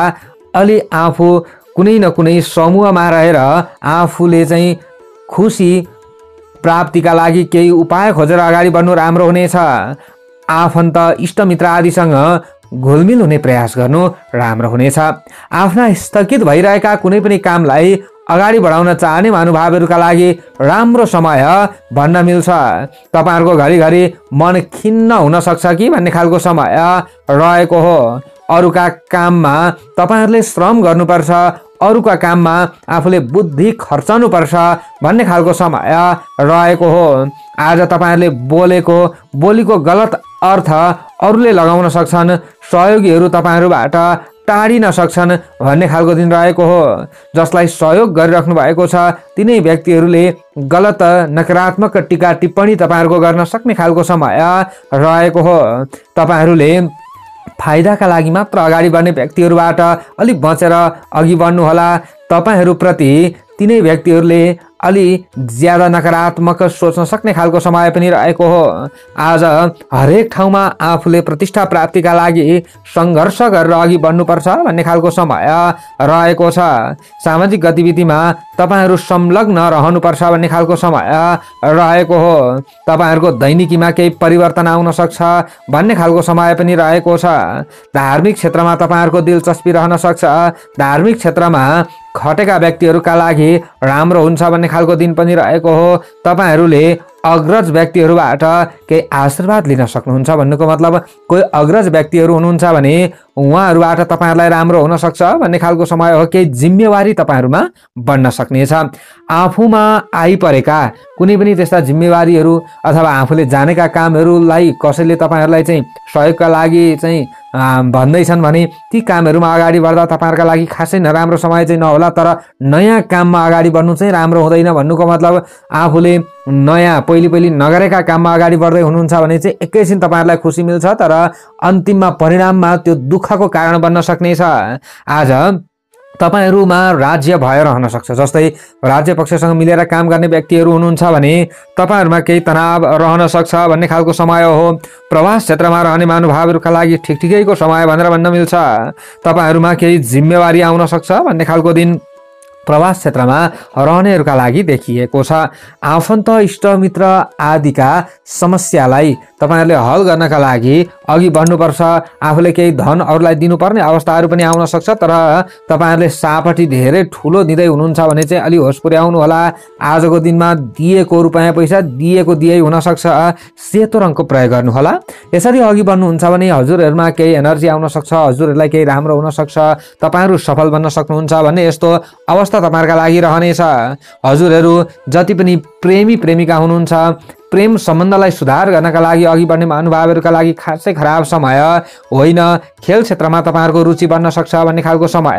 अलि आफू कुनै न कुनै समूहमा रहेर आफूले चाहिँ खुशी प्राप्तिका लागि केही उपाय खोजेर अगाडि बढ्नु राम्रो हुनेछ। आफन्त इष्टमित्र आदिसँग घुलमिल हुने प्रयास गर्नु राम्रो हुनेछ। आफ्ना स्थगित भइरहेका कुनै पनि कामलाई अगाडि बढाउन चाहने महानुभावहरुका लागि राम्रो समय भन्न मिल्छ। तपाईहरुको घरिघरि मन खिन्न हुन सक्छ कि भन्ने खालको समय रहेको हो। अरूका काममा तपाईहरुले श्रम गर्नुपर्छ, अरूका काममा आफूले बुद्धि खर्चनुपर्छ भन्ने खालको समय रहेको हो। आज तपाईहरुले बोलेको बोलीको गलत अर्थ अरूले लगाउन सक्छन्, सहयोगीहरु तपाईहरुबाट टाढिन सक्छन् भन्ने खालको दिन रहेको हो। जसलाई सहयोग गरिराख्नु भएको छ तिनै व्यक्तिहरुले गलत नकारात्मक टीका टिप्पणी तपाईहरुको गर्न सक्ने खालको समय रहेको हो। तपाईहरुले फाइदाका लागि मात्र अगाडि बढ्ने व्यक्तिहरुबाट अलि बचेर अघि बढ्नु होला। तपाईहरुप्रति तिनै व्यक्तिहरुले अलि ज्यादा नकारात्मक सोच्न सक्ने खालको समय पनि रहेको हो। आज हरेक ठाउँमा आफूले प्रतिष्ठा प्राप्तिका लागि संघर्ष गरेर अघि बढ्नुपर्छ भन्ने खालको समय रहेको छ। सामाजिक गतिविधिमा तपाईहरु संलग्न रहनुपर्छ भन्ने खालको समय रहेको हो। तपाईहरुको दैनिकीमा केही परिवर्तन आउन सक्छ भन्ने खालको समय पनि रहेको छ। धार्मिक क्षेत्रमा तपाईहरुको दिलचस्पी रहन सक्छ। धार्मिक क्षेत्रमा खटेका व्यक्तिहरुका लागि राम्रो हुन्छ भन्ने खालको दिन पनि रहेको हो। तपाईहरुले अग्रज व्यक्तिहरुबाट केही आशीर्वाद लिन सक्नुहुन्छ। भन्नुको मतलब कोही अग्रज व्यक्तिहरु हुनुहुन्छ भने उहाँहरुबाट तपाईहरुलाई राम्रो हुन सक्छ भन्ने खालको समय हो। केही जिम्मेवारी तपाईहरुमा बढ्न सक्नेछ। आफूमा आइपरेका कुनै पनि त्यस्ता जिम्मेवारीहरु अथवा आफूले जानेका कामहरुलाई कसैले तपाईहरुलाई चाहिँ सहयोगका लागि चाहिँ भन्दैछन् भने ती कामहरुमा अगाडि बढ्दा तपाईहरुका लागि खासै नराम्रो समय चाहिँ नहोला। तर नयाँ काममा अगाडि बढ्नु चाहिँ राम्रो हुँदैन। भन्नुको मतलब आफूले नयाँ पहिले नगरेका काममा अगाडि बढ्दै हुनुहुन्छ भने चाहिँ एकैछिन तपाईहरुलाई खुशी मिल्छ तर अन्तिममा परिणाममा त्यो दुःखको कारण बन्न सक्नेछ। आज तपाईहरुमा राज्य भएर रहन सक्छ। जस्तै राज्य पक्षसँग मिलेर काम गर्ने व्यक्तिहरु हुनुहुन्छ भने तपाईहरुमा केही तनाव रहन सक्छ भन्ने खालको समय हो। प्रवास क्षेत्रमा रहने महानुभावहरुका लागि ठिकठिकैको समय भनेर भन्न मिल्छ। तपाईहरुमा केही जिम्मेवारी आउन सक्छ भन्ने खालको दिन प्रवास क्षेत्रमा रहनेहरुका लागि देखिएको छ। आफन्त इष्ट मित्र आदिका समस्यालाई तपाईहरुले हल गर्नका लागि अघि बढ्नुपर्छ। आफूले केही धन अरूलाई दिनुपर्ने अवस्थाहरु पनि आउन सक्छ, तर तपाईहरुले सापटी धेरै ठूलो दिदै हुनुहुन्छ भने चाहिँ अलि होस पुर्याउनु होला। आजको दिनमा दिएको रुपैयाँ पैसा दिएको दिए हुन सक्छ। सेतो रङको प्रयोग गर्नु होला। यसरी अघि बढ्नुहुन्छ भने हजुरहरुमा केही एनर्जी आउन सक्छ, हजुरहरुलाई केही राम्रो हुन सक्छ, तपाईहरु सफल बन्न सक्नुहुन्छ भन्ने यस्तो अवस्था तपाईहरुका लागि रहनेछ। हजुरहरु जति पनि प्रेमी प्रेमिका हुनुहुन्छ, प्रेम सम्बन्धलाई सुधार गर्नका लागि अघि बढ्ने महानुभावहरुका लागि खासै खराब समय होइन। खेल क्षेत्रमा तपाईहरुको रुचि बन्न सक्छ भन्ने खालको समय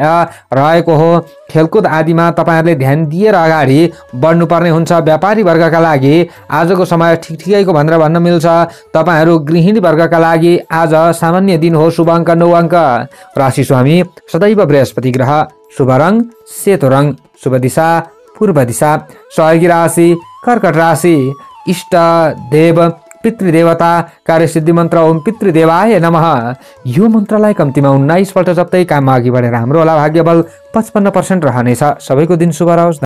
रहेको हो। खेलकुद आदिमा तपाईहरुले ध्यान दिएर अगाडि बढ्नु पर्ने हुन्छ। व्यापारी वर्गका लागि आजको समय ठिकठिकैको भनेर भन्न मिल्छ। तपाईहरु गृहिणी वर्गका लागि आज सामान्य दिन हो। शुभ अङ्क 9 अङ्क। राशि स्वामी सदैव बृहस्पति ग्रह। शुभ रङ सेतो रङ। शुभ दिशा पूर्व दिशा। सहयोगी राशि कर्कट राशि। इष्ट देव पितृदेवता कार्यसिद्धि मन्त्र ओम पितृदेवाय नमः। यो मन्त्रलाई कम्तीमा 19 पल्ट जप्दै काममा अघि बढेर हाम्रो होला। भाग्यबल 55% रहनेछ। सबैको दिन शुभ रहोस्।